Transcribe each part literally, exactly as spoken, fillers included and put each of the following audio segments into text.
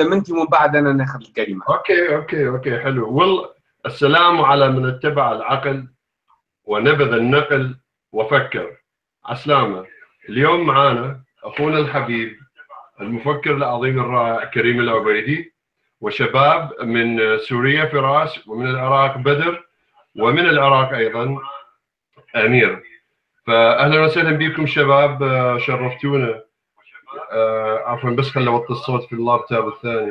انت ومن بعد انا ناخذ الكلمه. اوكي اوكي اوكي حلو. والله السلام على من اتبع العقل ونبذ النقل وفكر. عسلامه. اليوم معانا اخونا الحبيب المفكر العظيم الرائع كريم العبيدي وشباب من سوريا فراس ومن العراق بدر ومن العراق ايضا امير. فاهلا وسهلا بكم شباب، شرفتونا. عفوا بس خلي اوطي الصوت في اللابتوب الثاني.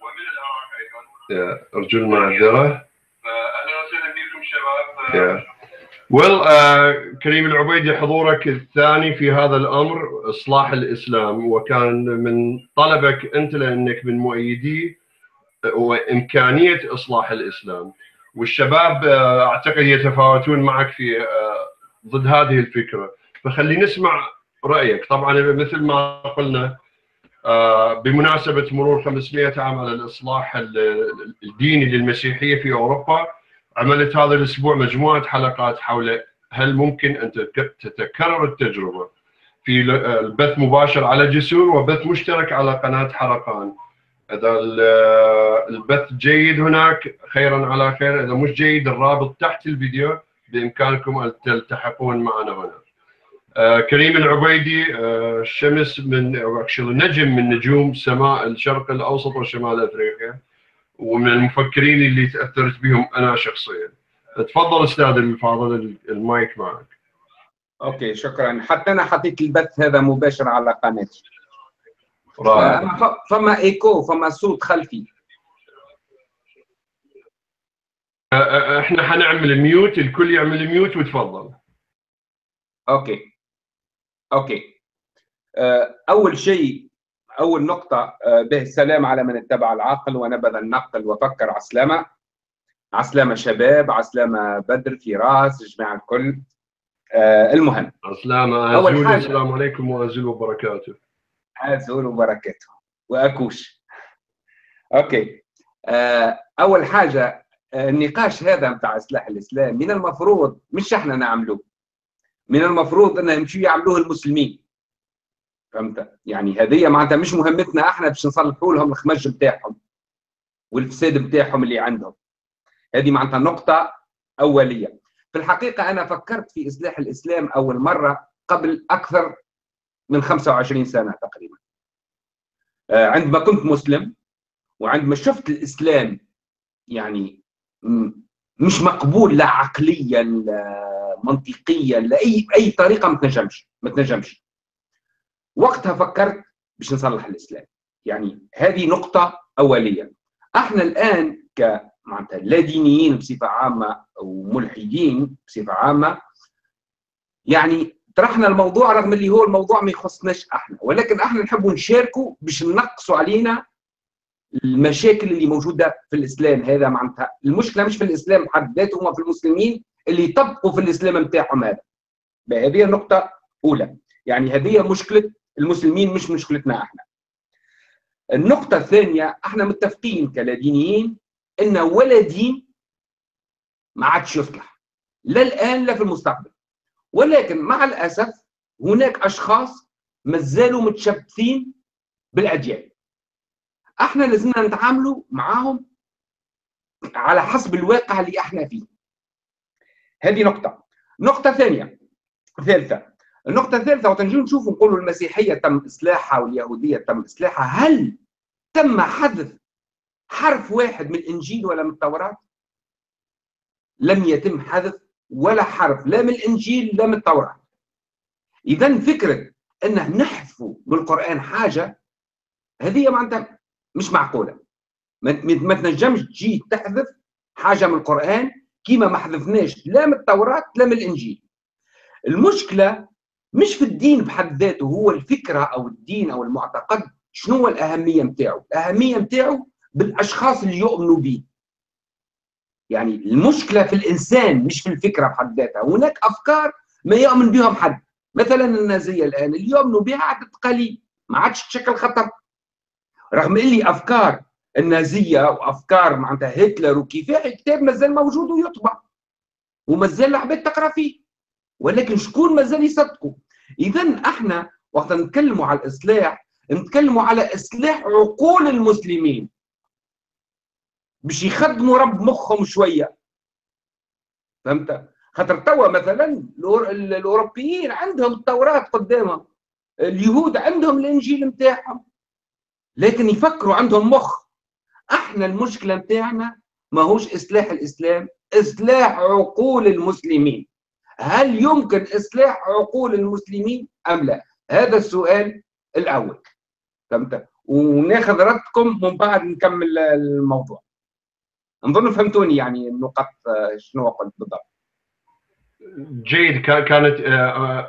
ومن العراق ايضا ارجو المعذره. فاهلا وسهلا بكم شباب. ويل كريم العبيدي، حضورك الثاني في هذا الامر اصلاح الاسلام، وكان من طلبك انت لانك من مؤيدي وامكانيه اصلاح الاسلام، والشباب اعتقد يتفاوتون معك في ضد هذه الفكره، فخلي نسمع رايك. طبعا مثل ما قلنا بمناسبه مرور خمسمئة عام على الاصلاح الديني للمسيحيه في اوروبا، عملت هذا الاسبوع مجموعه حلقات حول هل ممكن ان تتكرر التجربه، في البث مباشر على جسور وبث مشترك على قناه حرقان. اذا البث جيد هناك خيرا على خير، اذا مش جيد الرابط تحت الفيديو بامكانكم ان تلتحقون معنا هنا. آه كريم العبيدي، آه الشمس من نجم من نجوم سماء الشرق الاوسط وشمال افريقيا، ومن المفكرين اللي تاثرت بهم انا شخصيا. تفضل استاذ الفاضل، المايك معك. اوكي شكرا. حتى انا حطيت البث هذا مباشر على قناتي. فما ايكو، فما صوت خلفي. احنا حنعمل ميوت، الكل يعمل ميوت وتفضل. اوكي اوكي. اول شيء، أول نقطة، به السلام على من اتبع العقل ونبذ النقل وفكر. عسلامة عسلامة شباب، عسلامة بدر في راس، جماعة الكل. أه المهم، عسلامة أزول. السلام عليكم وأزول وبركاته. أزول وبركاته وأكوش. أوكي. أه أول حاجة، النقاش هذا متاع السلاح الإسلامي من المفروض مش إحنا نعملوه، من المفروض أن يمشوا يعملوه المسلمين. فهمت؟ يعني هذه معناتها مش مهمتنا احنا باش نصلحوا لهم الخمج بتاعهم والفساد بتاعهم اللي عندهم. هذه معناتها نقطة أولية. في الحقيقة أنا فكرت في إصلاح الإسلام أول مرة قبل أكثر من خمسة وعشرين سنة تقريبا. عندما كنت مسلم وعندما شفت الإسلام يعني مش مقبول لا عقليا لا منطقيا لا أي أي طريقة ما تنجمش ما تنجمش. وقتها فكرت باش نصلح الاسلام، يعني هذه نقطة أولية. احنا الآن ك معناتها لا دينيين بصفة عامة وملحدين بصفة عامة، يعني طرحنا الموضوع رغم اللي هو الموضوع ما يخصناش احنا، ولكن احنا نحبوا نشاركوا باش نقصوا علينا المشاكل اللي موجودة في الإسلام. هذا معناتها المشكلة مش في الإسلام بحد ذاته، هما في المسلمين اللي يطبقوا في الإسلام نتاعهم. هذا هذه نقطة أولى، يعني هذه مشكلة المسلمين مش مشكلتنا احنا. النقطة الثانية، احنا متفقين كلادينيين ان ولا دين ما عادش يصلح، لا الآن لا في المستقبل. ولكن مع الأسف هناك أشخاص مازالوا متشبثين بالأديان. احنا لازمنا نتعاملوا معاهم على حسب الواقع اللي احنا فيه. هذه نقطة. نقطة ثانية، ثالثة. النقطة الثالثة، وتنجم نشوف نقولوا المسيحية تم إصلاحها واليهودية تم إصلاحها، هل تم حذف حرف واحد من الإنجيل ولا من التوراة؟ لم يتم حذف ولا حرف لا من الإنجيل لا من التوراة. إذا فكرة أنه نحذفوا بالقرآن حاجة، هذه معناتها مش معقولة. ما تنجمش تجي تحذف حاجة من القرآن كيما ما حذفناش لا من التوراة لا من الإنجيل. المشكلة مش في الدين بحد ذاته، هو الفكرة أو الدين أو المعتقد. شنو هو الأهمية متاعه؟ الأهمية متاعه بالأشخاص اللي يؤمنوا به. يعني المشكلة في الإنسان مش في الفكرة بحد ذاتها. هناك أفكار ما يؤمن بهم حد، مثلا النازية الآن اللي يؤمنوا بها عدد قليل، ما عادش تشكل خطر. رغم اللي أفكار النازية وأفكار معناتها هتلر وكيفاه، الكتاب مازال موجود ويطبع ومازال العباد تقرأ فيه، ولكن شكون مازال يصدقوا؟ إذا احنا وقت نتكلموا على الإصلاح نتكلموا على إصلاح عقول المسلمين باش يخدموا رب مخهم شوية. فهمت؟ خاطر توا مثلا الأوروبيين عندهم التوراة قدامهم، اليهود عندهم الإنجيل نتاعهم، لكن يفكروا عندهم مخ. احنا المشكلة نتاعنا ماهوش إصلاح الإسلام، إصلاح عقول المسلمين. هل يمكن إصلاح عقول المسلمين أم لا؟ هذا السؤال الأول. فهمت؟ وناخذ ردكم من بعد نكمل الموضوع. نظن فهمتوني يعني النقاط شنو قلت بالضبط. جيد. كانت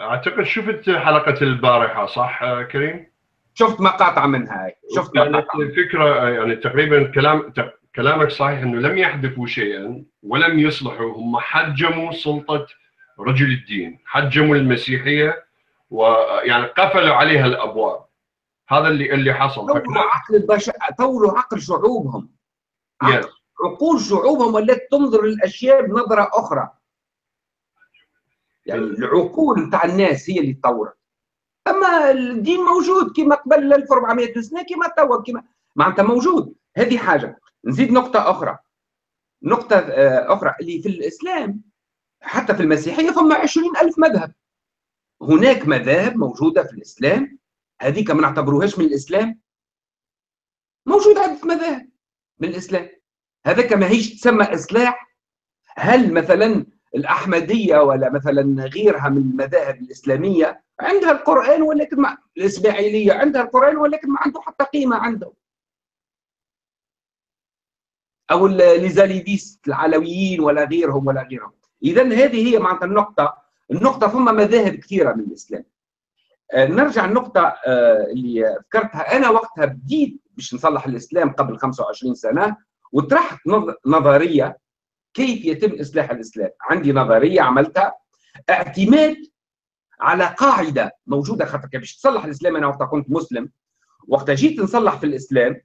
اعتقد شفت حلقه البارحه صح كريم؟ شفت مقاطع منها. شفت مقاطع. الفكره يعني تقريبا كلام كلامك صحيح انه لم يحدثوا شيئا ولم يصلحوا، هم حجموا سلطه رجل الدين، حجموا المسيحيه ويعني قفلوا عليها الابواب. هذا اللي اللي حصل. طوروا عقل البشر، طوروا عقل شعوبهم. عقل. عقول شعوبهم ولات تنظر للاشياء بنظره اخرى. يعني العقول نتاع الناس هي اللي تطورت. اما الدين موجود كما قبل ألف وأربعمائة سنه، كما توا، كما معناتها موجود. هذه حاجه. نزيد نقطه اخرى، نقطه اخرى اللي في الاسلام حتى في المسيحيه ثم عشرين ألف مذهب. هناك مذاهب موجوده في الاسلام هذيك ما نعتبروهاش من الاسلام. موجود عدة مذاهب من الاسلام، هذا كما هيش تسمى اصلاح. هل مثلا الأحمدية ولا مثلا غيرها من المذاهب الإسلامية عندها القرآن ولكن ما... الإسماعيلية عندها القرآن ولكن ما عنده حتى قيمة عندهم، أو ليزاليديس العلويين ولا غيرهم ولا غيرهم. إذا هذه هي معناتها النقطة. النقطة ثم مذاهب كثيرة من الإسلام. آه نرجع النقطة آه اللي ذكرتها أنا وقتها بديت باش نصلح الإسلام قبل خمسة وعشرين سنة، وطرحت نظرية كيف يتم إصلاح الإسلام؟ عندي نظرية عملتها اعتماد على قاعدة موجودة. خاطر باش تصلح الإسلام، أنا وقتها كنت مسلم، وقتها جيت نصلح في الإسلام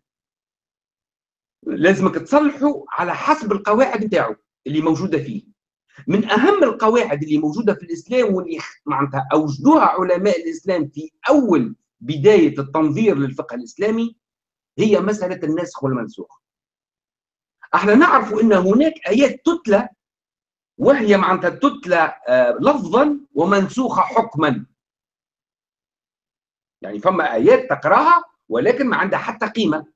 لازمك تصلحه على حسب القواعد نتاعو اللي موجودة فيه. من أهم القواعد اللي موجودة في الإسلام واللي معناتها أوجدوها علماء الإسلام في أول بداية التنظير للفقه الإسلامي هي مسألة الناسخ والمنسوخ. احنا نعرف ان هناك ايات تتلى وهي معناتها تتلى لفظا ومنسوخه حكما. يعني فما ايات تقراها ولكن ما عندها حتى قيمه،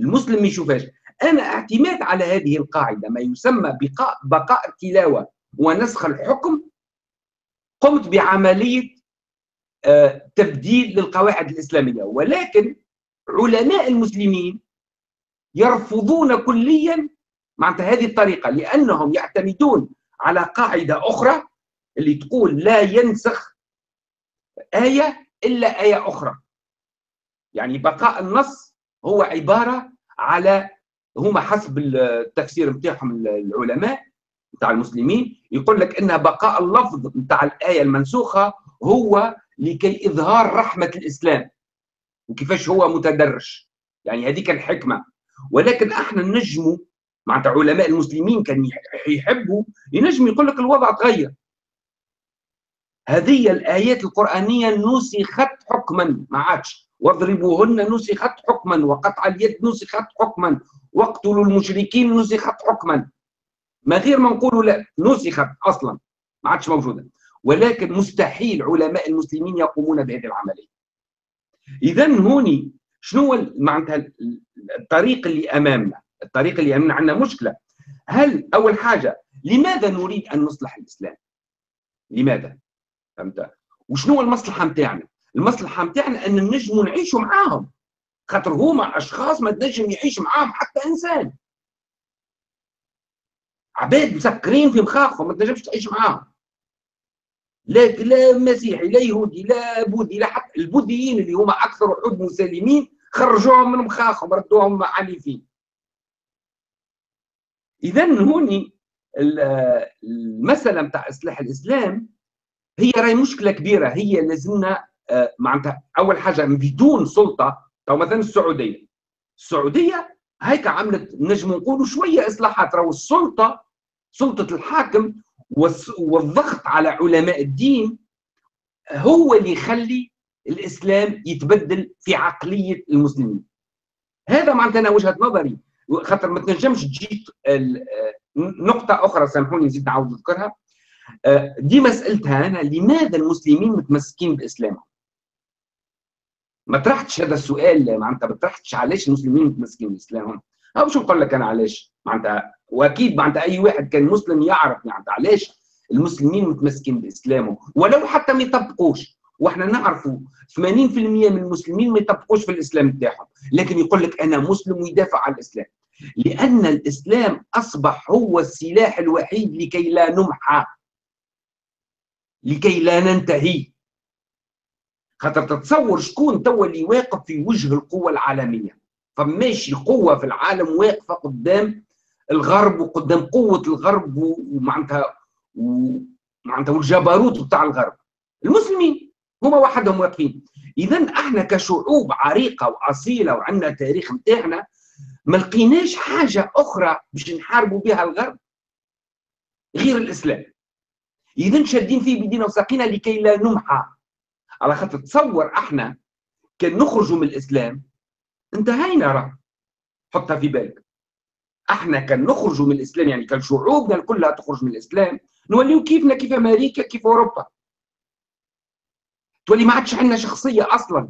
المسلم ما يشوفهاش. انا اعتماد على هذه القاعده ما يسمى بقاء بقاء التلاوه ونسخ الحكم، قمت بعمليه تبديل للقواعد الاسلاميه. ولكن علماء المسلمين يرفضون كليا معناتها هذه الطريقه، لانهم يعتمدون على قاعده اخرى اللي تقول لا ينسخ ايه الا ايه اخرى. يعني بقاء النص هو عباره على، هما حسب التفسير نتاعهم العلماء نتاع المسلمين يقول لك ان بقاء اللفظ نتاع الايه المنسوخه هو لكي اظهار رحمه الاسلام وكيفاش هو متدرج. يعني هذيك الحكمه. ولكن احنا نجموا معناتها علماء المسلمين كان يحبوا ينجم يقول لك الوضع تغير. هذه الايات القرانيه نسخت حكما، ما عادش. واضربوهن نسخت حكما، وقطع اليد نسخت حكما، واقتلوا المشركين نسخت حكما. ما غير ما نقولوا لا، نسخت اصلا، ما عادش موجوده. ولكن مستحيل علماء المسلمين يقومون بهذه العمليه. اذا هوني شنو معناتها الطريق اللي امامنا؟ الطريق اللي امامنا عندنا مشكله. هل اول حاجه لماذا نريد ان نصلح الاسلام؟ لماذا؟ فهمت؟ وشنو المصلحه نتاعنا؟ المصلحه نتاعنا ان نجموا نعيشوا معاهم، خاطر هما اشخاص ما تنجم يعيش معاهم حتى انسان. عباد مسكرين في مخاخهم ما تنجمش تعيش معاهم. لا لا مسيحي لا يهودي لا بوذي لا حتى البوذيين اللي هما اكثر وحود مسالمين خرجوهم من مخاخهم، ردوهم عنيفين. اذا هوني المساله نتاع اصلاح الاسلام هي راهي مشكله كبيره. هي لازمنا معناتها اول حاجه بدون سلطه. تو مثلا السعوديه، السعوديه هيك عملت نجم نقولوا شويه اصلاحات. راهو السلطه، سلطه الحاكم والضغط على علماء الدين هو اللي يخلي الإسلام يتبدل في عقلية المسلمين. هذا معناتها أنا وجهة نظري، خاطر ما تنجمش تجيك نقطة أخرى، سامحوني نزيد نعاود نذكرها، دي مسألتها أنا، لماذا المسلمين متمسكين بإسلامهم؟ ما طرحتش هذا السؤال، معناتها ما طرحتش علاش المسلمين متمسكين بإسلامهم؟ أو باش نقول لك أنا علاش، معناتها وأكيد معناتها أي واحد كان مسلم يعرف معناتها علاش المسلمين متمسكين بإسلامهم، ولو حتى ما يطبقوش. واحنا نعرفوا ثمانين بالمئة من المسلمين ما يطبقوش في الاسلام بتاعهم، لكن يقول لك انا مسلم ويدافع عن الاسلام، لان الاسلام اصبح هو السلاح الوحيد لكي لا نمحى، لكي لا ننتهي. خاطر تتصور شكون توا اللي واقف في وجه القوه العالميه، فماشي قوه في العالم واقفه قدام الغرب وقدام قوه الغرب ومعناتها ومعناتها والجبروت بتاع الغرب. المسلمين هما وحدهم واقفين. إذا احنا كشعوب عريقة وأصيلة وعندنا تاريخ نتاعنا، ما لقيناش حاجة أخرى باش نحاربوا بها الغرب غير الإسلام. إذا شادين فيه بيدينا وساقينا لكي لا نمحى. على خاطر تصور احنا كان نخرجوا من الإسلام انتهينا، راه حطها في بالك. احنا كان نخرجوا من الإسلام، يعني كان شعوبنا كلها تخرج من الإسلام، نوليو كيفنا كيف أمريكا كيف أوروبا. تولي ما عادش عندنا شخصية أصلاً.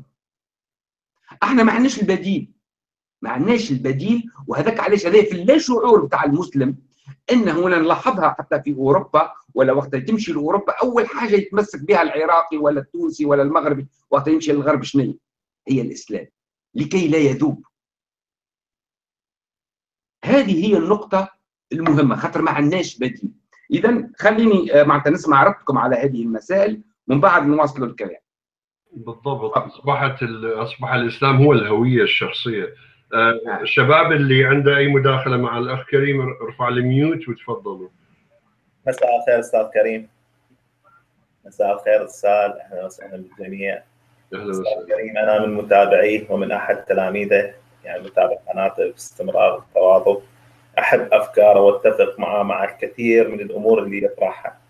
احنا ما عندناش البديل. ما عندناش البديل، وهذاك علاش هذا في اللاشعور بتاع المسلم، أنه أنا نلاحظها حتى في أوروبا، ولا وقت تمشي لأوروبا أول حاجة يتمسك بها العراقي ولا التونسي ولا المغربي وقت يمشي للغرب شنو؟ هي الإسلام، لكي لا يذوب. هذه هي النقطة المهمة، خاطر ما عندناش بديل. إذا خليني معناتها نسمع ردكم على هذه المسائل، من بعد نواصلوا الكلام. بالضبط، اصبحت اصبح الاسلام هو الهويه الشخصيه. آه الشباب اللي عنده اي مداخله مع الاخ كريم ارفع الميوت وتفضلوا. مساء الخير استاذ كريم. مساء الخير استاذ، اهلا وسهلا بالجميع. اهلا وسهلا كريم، انا من متابعيه ومن احد تلاميذه، يعني متابع قناته باستمرار التواضع، احب افكاره واتفق معه مع الكثير من الامور اللي يطرحها.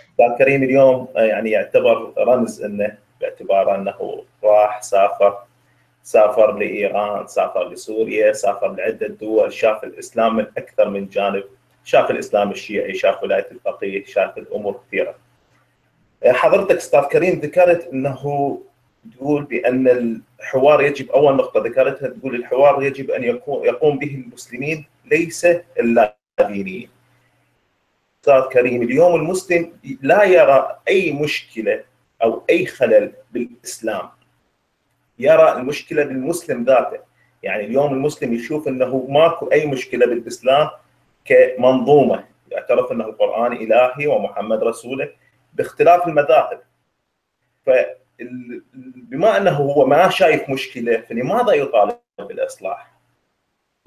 استاذ كريم اليوم يعني يعتبر رمز، انه باعتباره انه راح سافر سافر لايران، سافر لسوريا، سافر لعده دول، شاف الاسلام من اكثر من جانب، شاف الاسلام الشيعي، شاف ولايه الفقيه، شاف الامور كثيره. حضرتك استاذ كريم ذكرت انه تقول بان الحوار يجب، اول نقطه ذكرتها تقول الحوار يجب ان يكون يقوم به المسلمين ليس اللادينيين. استاذ كريم اليوم المسلم لا يرى اي مشكله او اي خلل بالاسلام، يرى المشكله بالمسلم ذاته. يعني اليوم المسلم يشوف انه ماكو اي مشكله بالاسلام كمنظومه، يعترف انه القران الهي ومحمد رسوله باختلاف المذاهب. فبما انه هو ما شايف مشكله، فلماذا يطالب بالاصلاح؟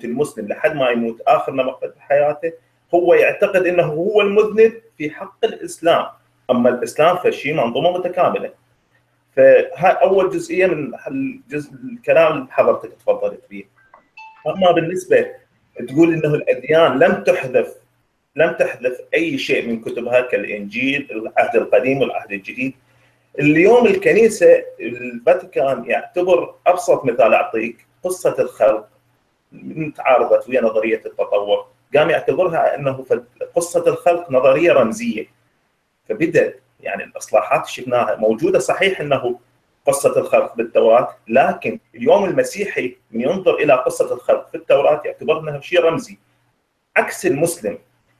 المسلم لحد ما يموت اخر مقعد حياته هو يعتقد انه هو المذنب في حق الاسلام، اما الاسلام فشيء منظومه متكامله. فهاي اول جزئيه من الجزء الكلام اللي حضرتك تفضلت فيه. اما بالنسبه تقول انه الاديان لم تحذف، لم تحذف اي شيء من كتبها كالانجيل، العهد القديم والعهد الجديد. اليوم الكنيسه الفاتيكان يعتبر ابسط مثال اعطيك، قصه الخلق تعارضت ويا نظريه التطور، قام يعتبرها انه قصه الخلق نظريه رمزيه. فبدأ يعني الاصلاحات شفناها موجوده، صحيح انه قصه الخلق بالتوراه، لكن اليوم المسيحي من ينظر الى قصه الخلق في التوراه يعتبر انها شيء رمزي، عكس المسلم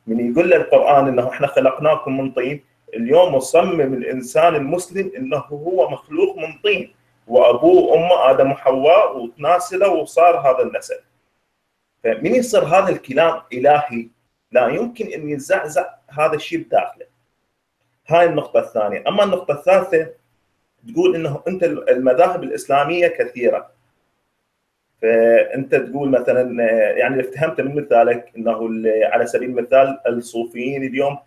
من يقول له القران انه احنا خلقناكم من طين. اليوم مصمم الانسان المسلم انه هو مخلوق من طين، وابوه وامه ادم وحواء وتناسله وصار هذا النسل. فمن يصير هذا الكلام الهي لا يمكن ان يزعزع هذا الشيء بداخله. هاي النقطه الثانيه. اما النقطه الثالثه تقول انه انت المذاهب الاسلاميه كثيره، فانت تقول مثلا يعني اللي فهمته من مثالك انه على سبيل المثال الصوفيين اليوم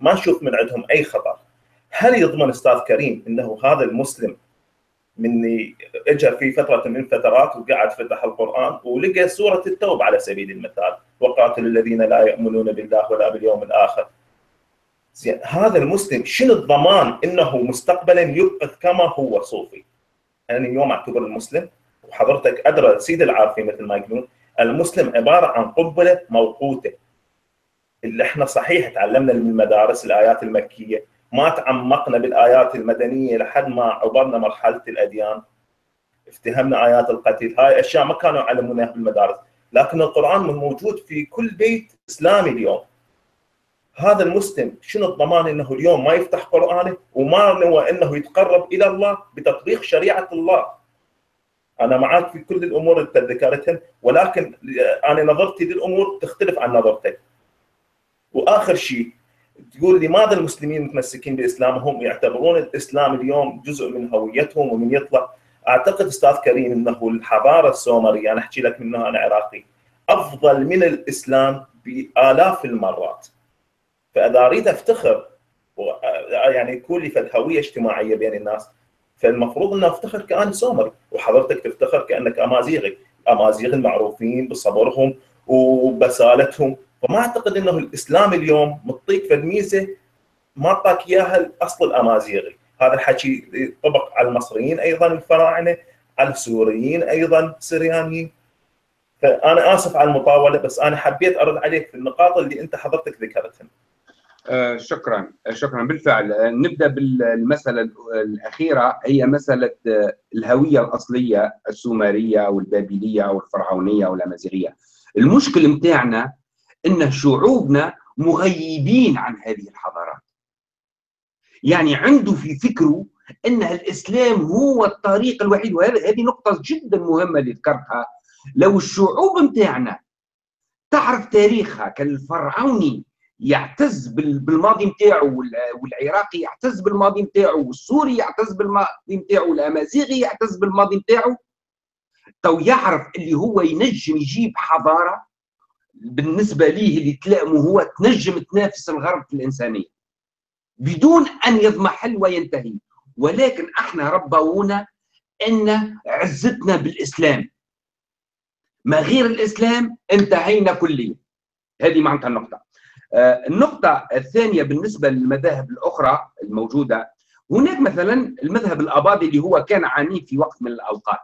ما نشوف من عندهم اي خطر. هل يضمن استاذ كريم انه هذا المسلم مني اجى في فتره من فترات وقعد فتح القران ولقى سوره التوبه على سبيل المثال، وقاتل الذين لا يؤمنون بالله ولا باليوم الاخر. زين هذا المسلم شنو الضمان انه مستقبلا يبقى كما هو صوفي؟ انا اليوم اعتبر المسلم، وحضرتك ادرى سيد العافيه مثل ما يقولون، المسلم عباره عن قنبله موقوته. اللي احنا صحيح تعلمنا من المدارس الايات المكيه، ما تعمقنا بالايات المدنيه لحد ما عبرنا مرحله الاديان، افتهمنا ايات القتل، هاي اشياء ما كانوا يعلمونها بالمدارس، لكن القران موجود في كل بيت اسلامي اليوم. هذا المسلم شنو الضمان انه اليوم ما يفتح قرانه وما نوى انه يتقرب الى الله بتطبيق شريعه الله؟ انا معاك في كل الامور اللي ذكرتها، ولكن انا نظرتي للامور تختلف عن نظرتك. واخر شيء تقول لماذا المسلمين متمسكين باسلامهم، يعتبرون الاسلام اليوم جزء من هويتهم ومن يطلع. اعتقد استاذ كريم انه الحضاره السومريه، انا احكي لك منها انا عراقي، افضل من الاسلام بالاف المرات. فاذا اريد افتخر يعني يكون لي فد هويه اجتماعيه بين الناس، فالمفروض ان افتخر كاني سومري، وحضرتك تفتخر كانك امازيغي، امازيغ المعروفين بصبرهم وبسالتهم. فما اعتقد انه الاسلام اليوم مطيك فد ميزه ما اعطاك اياها الاصل الامازيغي. هذا الحكي ينطبق على المصريين ايضا الفراعنه، على السوريين ايضا السريانيين. فانا اسف على المطاوله، بس انا حبيت ارد عليك في النقاط اللي انت حضرتك ذكرتها. آه شكرا شكرا بالفعل. آه نبدا بالمساله الاخيره، هي مساله آه الهويه الاصليه السومريه او البابليه او الفرعونيه او الامازيغيه. المشكل متاعنا ان شعوبنا مغيبين عن هذه الحضارات. يعني عنده في فكره ان الاسلام هو الطريق الوحيد، وهذه نقطه جدا مهمه اللي ذكرتها. لو الشعوب متاعنا تعرف تاريخها، كالفرعوني يعتز بالماضي متاعه، والعراقي يعتز بالماضي متاعه، والسوري يعتز بالماضي متاعه، والامازيغي يعتز بالماضي متاعه، تو يعرف اللي هو ينجم يجيب حضاره بالنسبه ليه اللي تلائمه هو، تنجم تنافس الغرب في الانسانيه بدون ان يضمحل وينتهي. ولكن احنا ربونا ان عزتنا بالاسلام، ما غير الاسلام انتهينا كليا. هذه معناتها النقطه. آه النقطه الثانيه بالنسبه للمذاهب الاخرى الموجوده، هناك مثلا المذهب الاباضي اللي هو كان عنيف في وقت من الاوقات،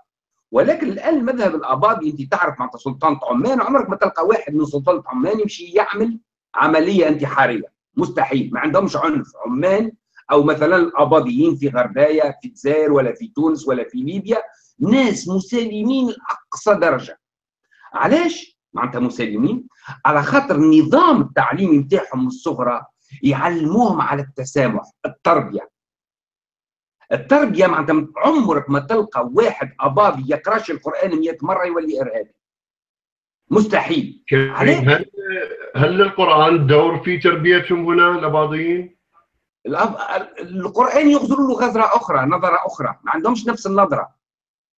ولكن الان المذهب الاباضي انت تعرف معناتها سلطنه عمان، عمرك ما تلقى واحد من سلطنه عمان يمشي يعمل عمليه انتحاريه، مستحيل. ما عندهمش عنف عمان، او مثلا الاباضيين في غربايا في الجزائر ولا في تونس ولا في ليبيا، ناس مسالمين لاقصى درجه. علاش معناتها مسالمين؟ على خاطر النظام التعليمي نتاعهم من الصغرى يعلموهم على التسامح، التربيه. التربيه معناتها عمرك ما تلقى واحد اباضي يقراش القران مئة مره يولي ارهابي. مستحيل. هل هل القرآن دور في تربيتهم هنا الأباضيين؟ القرآن يغزر له غزرة أخرى، نظرة أخرى، ما عندهمش نفس النظرة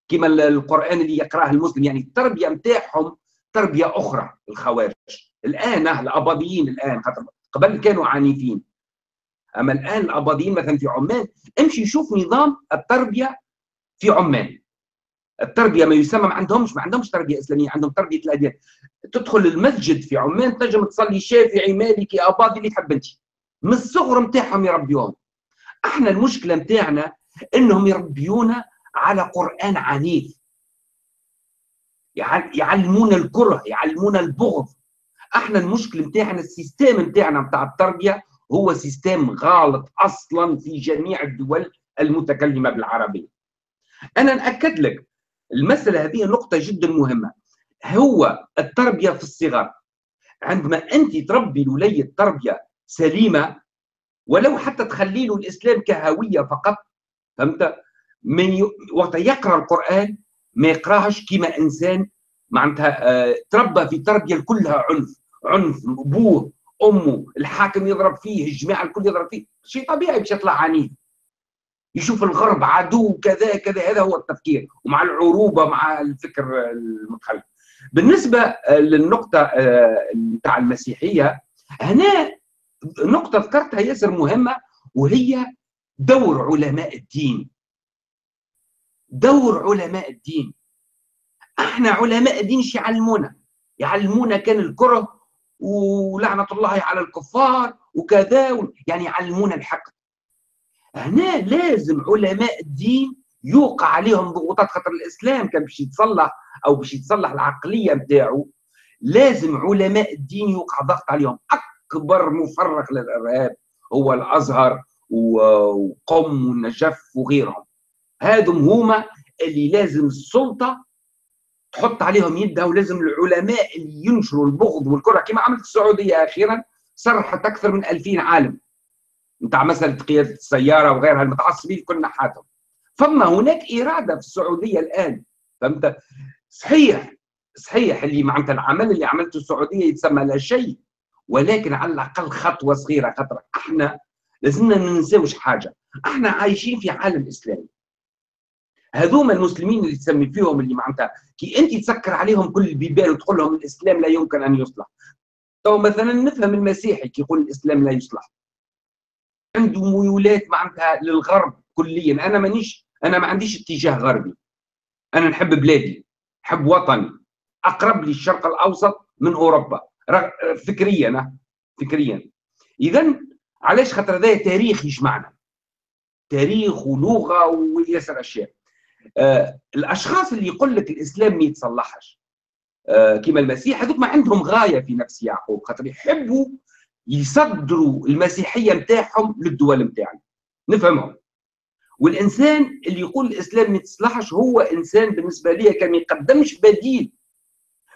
كما القرآن اللي يقراه المسلم. يعني التربية متاعهم تربية أخرى. الخوارج الآن الأباضيين الآن، خاطر قبل كانوا عنيفين، أما الآن الأباضيين مثلا في عمان، امشي شوف نظام التربية في عمان. التربيه ما يسمى، ما عندهمش ما عندهمش تربيه اسلاميه، عندهم تربيه الاديان. تدخل المسجد في عمان تنجم تصلي شافعي مالكي اباضي اللي تحب انت، من الصغر نتاعهم يربيوهم. احنا المشكله نتاعنا انهم يربيونا على قران عنيف، يعلمونا الكره، يعلمونا البغض. احنا المشكله نتاعنا السيستم نتاعنا نتاع التربيه هو سيستم غالط اصلا في جميع الدول المتكلمه بالعربيه. انا ناكد لك المسألة هذه نقطة جدا مهمة، هو التربية في الصغر. عندما أنت تربي الولي التربية سليمة، ولو حتى تخلي له الإسلام كهوية فقط، فهمت؟ من ي... وقت يقرأ القرآن ما يقراهش كما إنسان معناتها آه... تربى في تربية كلها عنف، عنف أبوه أمه، الحاكم يضرب فيه، الجماعة الكل يضرب فيه، شيء طبيعي باش يطلع عنيف. يشوف الغرب عدو كذا كذا، هذا هو التفكير، ومع العروبه مع الفكر المتخلف. بالنسبه للنقطه نتاع المسيحيه، هنا نقطه ذكرتها ياسر مهمه، وهي دور علماء الدين. دور علماء الدين. احنا علماء الدين شو يعلمونا؟ يعلمونا كان الكره ولعنه الله على الكفار وكذا، يعني يعلمونا الحق. هنا لازم علماء الدين يوقع عليهم ضغوطات، خاطر الاسلام كان باش يتصلح او باش يتصلح العقليه نتاعو لازم علماء الدين يوقع ضغط عليهم. اكبر مفرق للارهاب هو الازهر وقم والنجف وغيرهم، هادم هما اللي لازم السلطه تحط عليهم يدها، ولازم العلماء اللي ينشروا البغض والكره كما عملت السعوديه اخيرا، صرحت اكثر من ألفين عالم نتاع مساله قياده السياره وغيرها المتعصبين كل نحاتهم. فما هناك اراده في السعوديه الان، فهمت؟ صحيح صحيح اللي معناتها العمل اللي عملته السعوديه يتسمى لا شيء، ولكن على الاقل خطوه صغيره، خاطر احنا لازمنا ما ننساوش حاجه، احنا عايشين في عالم اسلامي. هذوما المسلمين اللي تسمي فيهم اللي معناتها كي انت تسكر عليهم كل البيبان وتقول لهم الاسلام لا يمكن ان يصلح. تو مثلا نفهم المسيحي كي يقول الاسلام لا يصلح، عنده ميولات معناتها للغرب كليا. انا مانيش، انا ما عنديش اتجاه غربي، انا نحب بلادي، نحب وطني، اقرب لي الشرق الاوسط من اوروبا فكريا. انا فكريا اذا علاش؟ خاطر هذا تاريخ يجمعنا، تاريخ ولغه وياسر اشياء. آه الاشخاص اللي يقول لك الاسلام ما يتصلحش آه كما المسيح، هذوك ما عندهم غايه في نفس يعقوب، خاطر يحبوا يصدروا المسيحيه نتاعهم للدول نتاعنا، نفهمهم. والانسان اللي يقول الاسلام ما يتصلحش هو انسان بالنسبه لي كان ما يقدمش بديل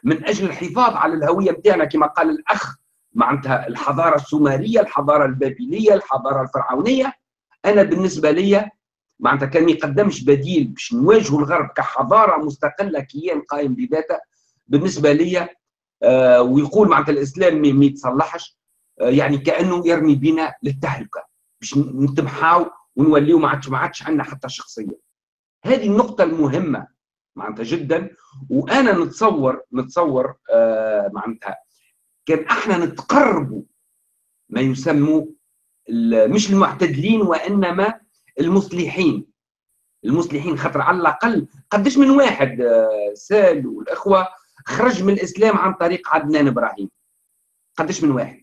من اجل الحفاظ على الهويه نتاعنا، كما قال الاخ معناتها الحضاره السومريه، الحضاره البابليه، الحضاره الفرعونيه. انا بالنسبه لي معناتها كان ما يقدمش بديل باش نواجهوا الغرب كحضاره مستقله كيان قائم بذاته بالنسبه لي، آه ويقول معناتها الاسلام ما يتصلحش، آه يعني كانه يرمي بنا للتهلكه باش نتمحاو ونوليو ما عادش ما عادش عندنا حتى شخصيه. هذه النقطه المهمه معناتها جدا. وانا نتصور نتصور آه معناتها كان احنا نتقربوا ما يسموا مش المعتدلين وانما المصلحين. المصلحين خاطر على الاقل قداش من واحد سال والاخوه خرج من الاسلام عن طريق عدنان ابراهيم، قداش من واحد؟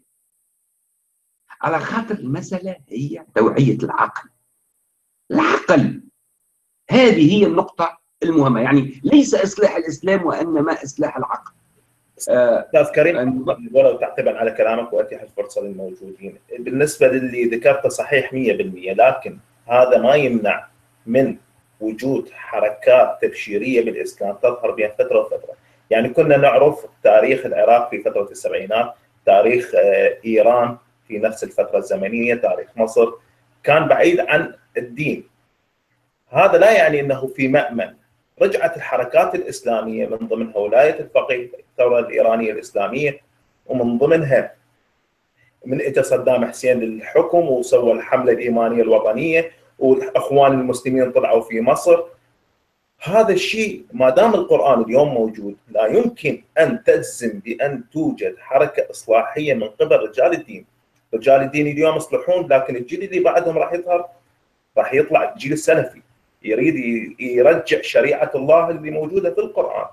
على خاطر المساله هي توعيه العقل. العقل هذه هي النقطه المهمه، يعني ليس اصلاح الاسلام وانما اصلاح العقل. استاذ كريم، ولو تعقيبا على كلامك واتيح الفرصه للموجودين، بالنسبه للي ذكرته صحيح مية بالمية، لكن هذا ما يمنع من وجود حركات تبشيريه بالاسلام تظهر بين فتره وفتره. يعني كنا نعرف تاريخ العراق في فتره السبعينات، تاريخ ايران في نفس الفتره الزمنيه، تاريخ مصر كان بعيد عن الدين. هذا لا يعني انه في مأمن. رجعت الحركات الاسلاميه من ضمنها ولايه الفقيه، الثوره الايرانيه الاسلاميه، ومن ضمنها من اجى صدام حسين للحكم وسوى الحمله الايمانيه الوطنيه، والاخوان المسلمين طلعوا في مصر. هذا الشيء ما دام القران اليوم موجود لا يمكن ان تجزم بان توجد حركه اصلاحيه من قبل رجال الدين. رجال الدين اليوم يصلحون، لكن الجيل اللي بعدهم راح يظهر، راح يطلع الجيل السلفي يريد يرجع شريعه الله اللي موجوده في القران.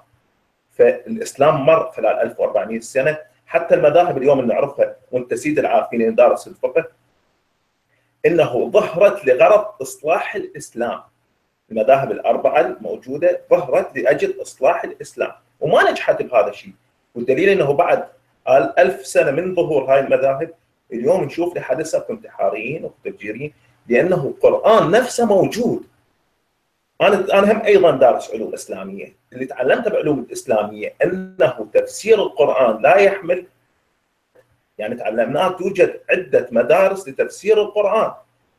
فالاسلام مر خلال ألف وأربعمئة سنه، حتى المذاهب اليوم اللي نعرفها وانت سيد العارفين اللي دارس الفقه، انه ظهرت لغرض اصلاح الاسلام. المذاهب الاربعه الموجوده ظهرت لاجل اصلاح الاسلام وما نجحت بهذا الشيء، والدليل انه بعد ألف سنه من ظهور هاي المذاهب اليوم نشوف لحدثه انتحاريين وتفجيريين، لانه القران نفسه موجود. انا انا هم ايضا دارس علوم اسلاميه، اللي تعلمته بعلوم الاسلاميه انه تفسير القران لا يحمل، يعني تعلمناه توجد عده مدارس لتفسير القران.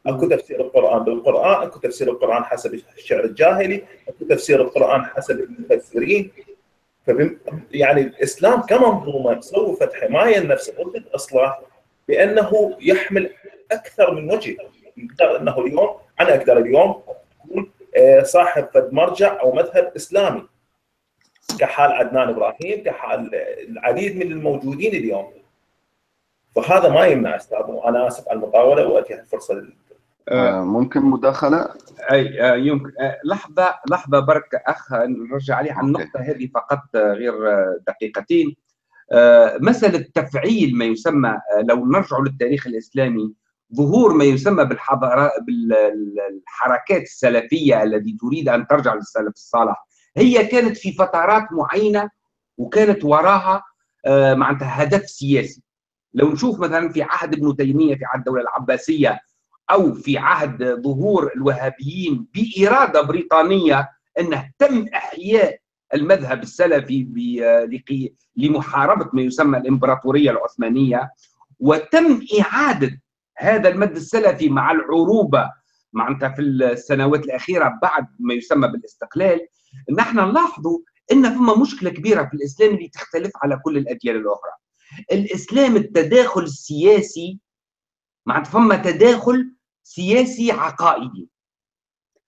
اكو تفسير القران بالقران، اكو تفسير القران حسب الشعر الجاهلي، اكو تفسير القران حسب المفسرين. فبم... يعني الاسلام كمنظومه صوفت حمايه لنفسه ضد الاصلاح بانه يحمل اكثر من وجه. يقدر انه اليوم انا اقدر اليوم اكون صاحب قد مرجع او مذهب اسلامي، كحال عدنان ابراهيم، كحال العديد من الموجودين اليوم. فهذا ما يمنع استاذ، وانا اسف على المطاوله واتيح الفرصه لل... آه ممكن مداخله؟ اي آه يمكن آه لحظه لحظه برك اخ، نرجع عليه على النقطه هذه فقط غير دقيقتين. آه مساله تفعيل ما يسمى، لو نرجع للتاريخ الاسلامي ظهور ما يسمى بالحركات السلفية التي تريد أن ترجع للسلف الصالح، هي كانت في فترات معينة وكانت وراها معناتها هدف سياسي. لو نشوف مثلا في عهد ابن تيمية، في عهد الدولة العباسية، أو في عهد ظهور الوهابيين بإرادة بريطانية أنه تم إحياء المذهب السلفي لمحاربة ما يسمى الإمبراطورية العثمانية، وتم إعادة هذا المد السلفي مع العروبة معناتها في السنوات الأخيرة بعد ما يسمى بالاستقلال. نحن نلاحظ أن فما مشكلة كبيرة في الإسلام اللي تختلف على كل الأديان الأخرى. الإسلام التداخل السياسي معناتها فما تداخل سياسي عقائدي.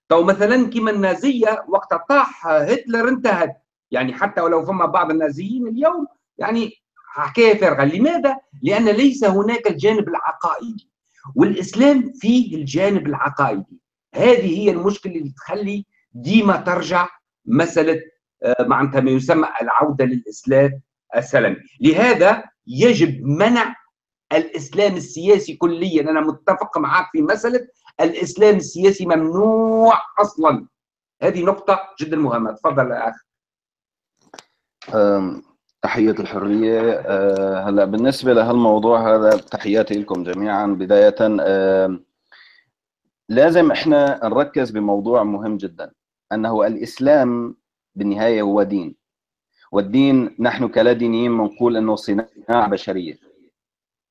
تو مثلا كما النازية وقت طاح هتلر انتهت، يعني حتى ولو فما بعض النازيين اليوم يعني حكاية فارغة. لماذا؟ لأن ليس هناك الجانب العقائدي، والإسلام فيه الجانب العقائدي. هذه هي المشكلة اللي تخلي ديما ترجع مسألة معناتها ما يسمى العودة للإسلام السلمي. لهذا يجب منع الإسلام السياسي كليا. أنا متفق معك في مسألة الإسلام السياسي ممنوع أصلا. هذه نقطة جدا مهمة. تفضل يا أخي. تحية الحرية. هلا بالنسبة لهالموضوع هذا تحياتي لكم جميعا. بداية لازم احنا نركز بموضوع مهم جدا، أنه الإسلام بالنهاية هو دين، والدين نحن كلادينيين بنقول أنه صناعة بشرية.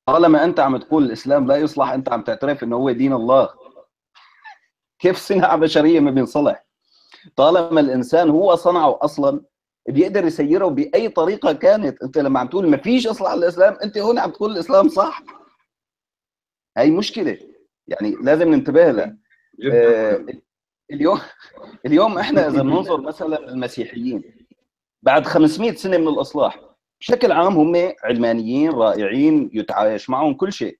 طالما أنت عم تقول الإسلام لا يصلح، أنت عم تعترف أنه هو دين الله. كيف صناعة بشرية ما بينصلح؟ طالما الإنسان هو صنعه أصلا بيقدر يسيره بأي طريقة كانت. أنت لما عم تقول ما فيش أصلح على الإسلام، أنت هون عم تقول الإسلام صح. هاي مشكلة يعني لازم ننتبه لها. آه اليوم اليوم إحنا إذا بننظر مثلا للمسيحيين بعد خمسمئة سنة من الإصلاح، بشكل عام هم علمانيين رائعين، يتعايش معهم كل شيء،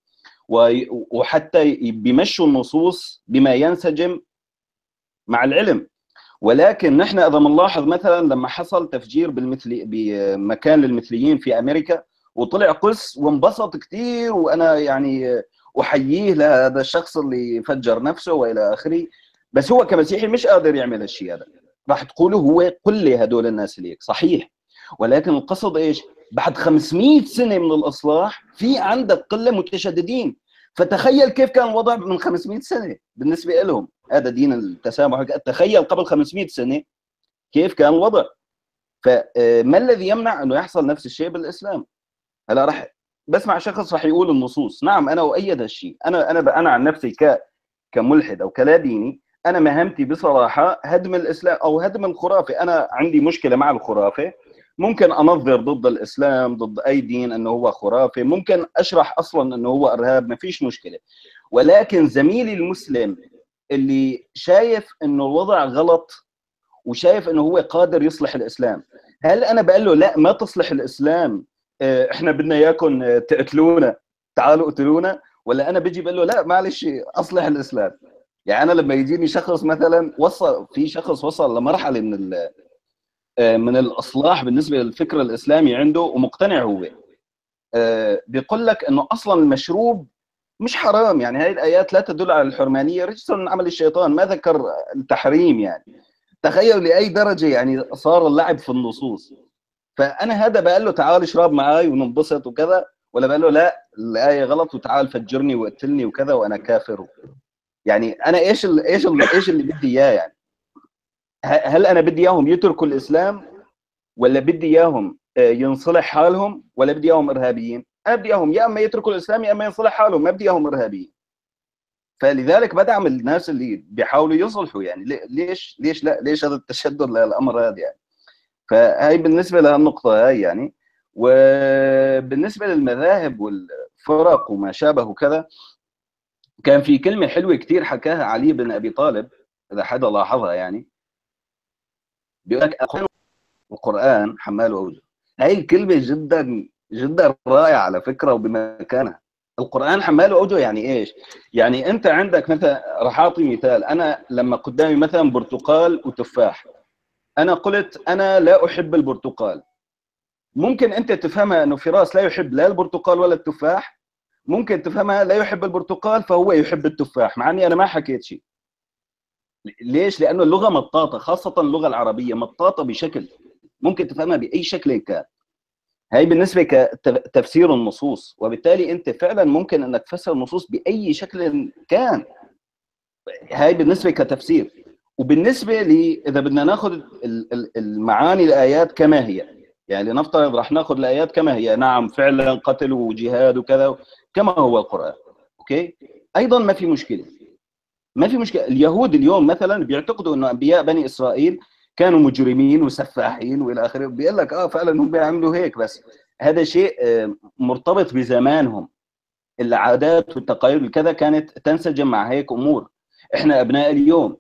وحتى بيمشوا النصوص بما ينسجم مع العلم. ولكن نحن اذا بنلاحظ مثلا لما حصل تفجير بالمثلي بمكان للمثليين في امريكا، وطلع قس وانبسط كثير، وانا يعني احييه لهذا الشخص اللي فجر نفسه والى اخره، بس هو كمسيحي مش قادر يعمل هالشيء هذا. راح تقولوا هو قله هدول الناس اللي هيك، صحيح، ولكن القصد ايش؟ بعد خمسمئة سنه من الاصلاح في عندك قله متشددين، فتخيل كيف كان الوضع من خمسمئة سنه بالنسبه لهم. هذا دين التسامح. تخيل قبل خمسمئة سنه كيف كان الوضع. فما الذي يمنع انه يحصل نفس الشيء بالاسلام؟ هلا راح بسمع شخص راح يقول النصوص، نعم انا اؤيد هالشيء. انا انا انا عن نفسي ك كملحد او كلاديني، انا مهمتي بصراحه هدم الاسلام او هدم الخرافه. انا عندي مشكله مع الخرافه، ممكن انظر ضد الاسلام ضد اي دين انه هو خرافه، ممكن اشرح اصلا انه هو ارهاب، ما فيش مشكله. ولكن زميلي المسلم اللي شايف انه الوضع غلط وشايف انه هو قادر يصلح الاسلام، هل انا بقول له لا ما تصلح الاسلام، احنا بدنا اياكم تقتلونا، تعالوا اقتلونا؟ ولا انا بيجي بقول له لا معلش اصلح الاسلام؟ يعني انا لما يجيني شخص مثلا وصل في شخص وصل لمرحله من من الاصلاح بالنسبه للفكر الاسلامي عنده ومقتنع هو، بيقول لك انه اصلا المشروب مش حرام، يعني هاي الآيات لا تدل على الحرمانية، رجس من عمل الشيطان، ما ذكر التحريم. يعني تخيل لأي درجة يعني صار اللعب في النصوص. فأنا هذا بقول له تعال اشرب معي وننبسط وكذا، ولا بقول له لا الآية غلط وتعال فجرني وقتلني وكذا وأنا كافر؟ يعني أنا إيش ال إيش ال إيش اللي بدي إياه؟ يعني هل أنا بدي إياهم يتركوا الإسلام، ولا بدي إياهم ينصلح حالهم، ولا بدي إياهم إرهابيين؟ أنا بدي إياهم يا أما يتركوا الإسلام يا أما ينصلح حالهم، ما بدي إياهم إرهابيين. فلذلك بدعم الناس اللي بيحاولوا يصلحوا. يعني ليش ليش لا ليش هذا التشدد للأمر هذا؟ يعني فهي بالنسبة لهالنقطة هاي يعني. وبالنسبة للمذاهب والفرق وما شابه وكذا، كان في كلمة حلوة كثير حكاها علي بن أبي طالب، إذا حدا لاحظها، يعني بيقول لك القرآن حمال أوجه. هاي الكلمة جدا جدا رائع على فكره وبمكانها. القران حماله اوجه يعني ايش؟ يعني انت عندك مثلا، راح اعطي مثال، انا لما قدامي مثلا برتقال وتفاح، انا قلت انا لا احب البرتقال. ممكن انت تفهمها انه فراس لا يحب لا البرتقال ولا التفاح، ممكن تفهمها، لا يحب البرتقال فهو يحب التفاح، مع اني انا ما حكيت شيء. ليش؟ لانه اللغه مطاطه، خاصه اللغه العربيه مطاطه بشكل ممكن تفهمها باي شكل كان. هي بالنسبه كتفسير النصوص، وبالتالي انت فعلا ممكن انك تفسر النصوص باي شكل كان. هي بالنسبه كتفسير، وبالنسبه ل اذا بدنا ناخذ المعاني الايات كما هي، يعني لنفترض رح ناخذ الايات كما هي، نعم فعلا قتل وجهاد وكذا كما هو القران، اوكي؟ ايضا ما في مشكله. ما في مشكله، اليهود اليوم مثلا بيعتقدوا انه انبياء بني اسرائيل كانوا مجرمين وسفاحين والى اخره، بيقول لك اه فعلا هم بيعملوا هيك، بس هذا شيء مرتبط بزمانهم. العادات والتقاليد وكذا كانت تنسجم مع هيك امور. احنا ابناء اليوم،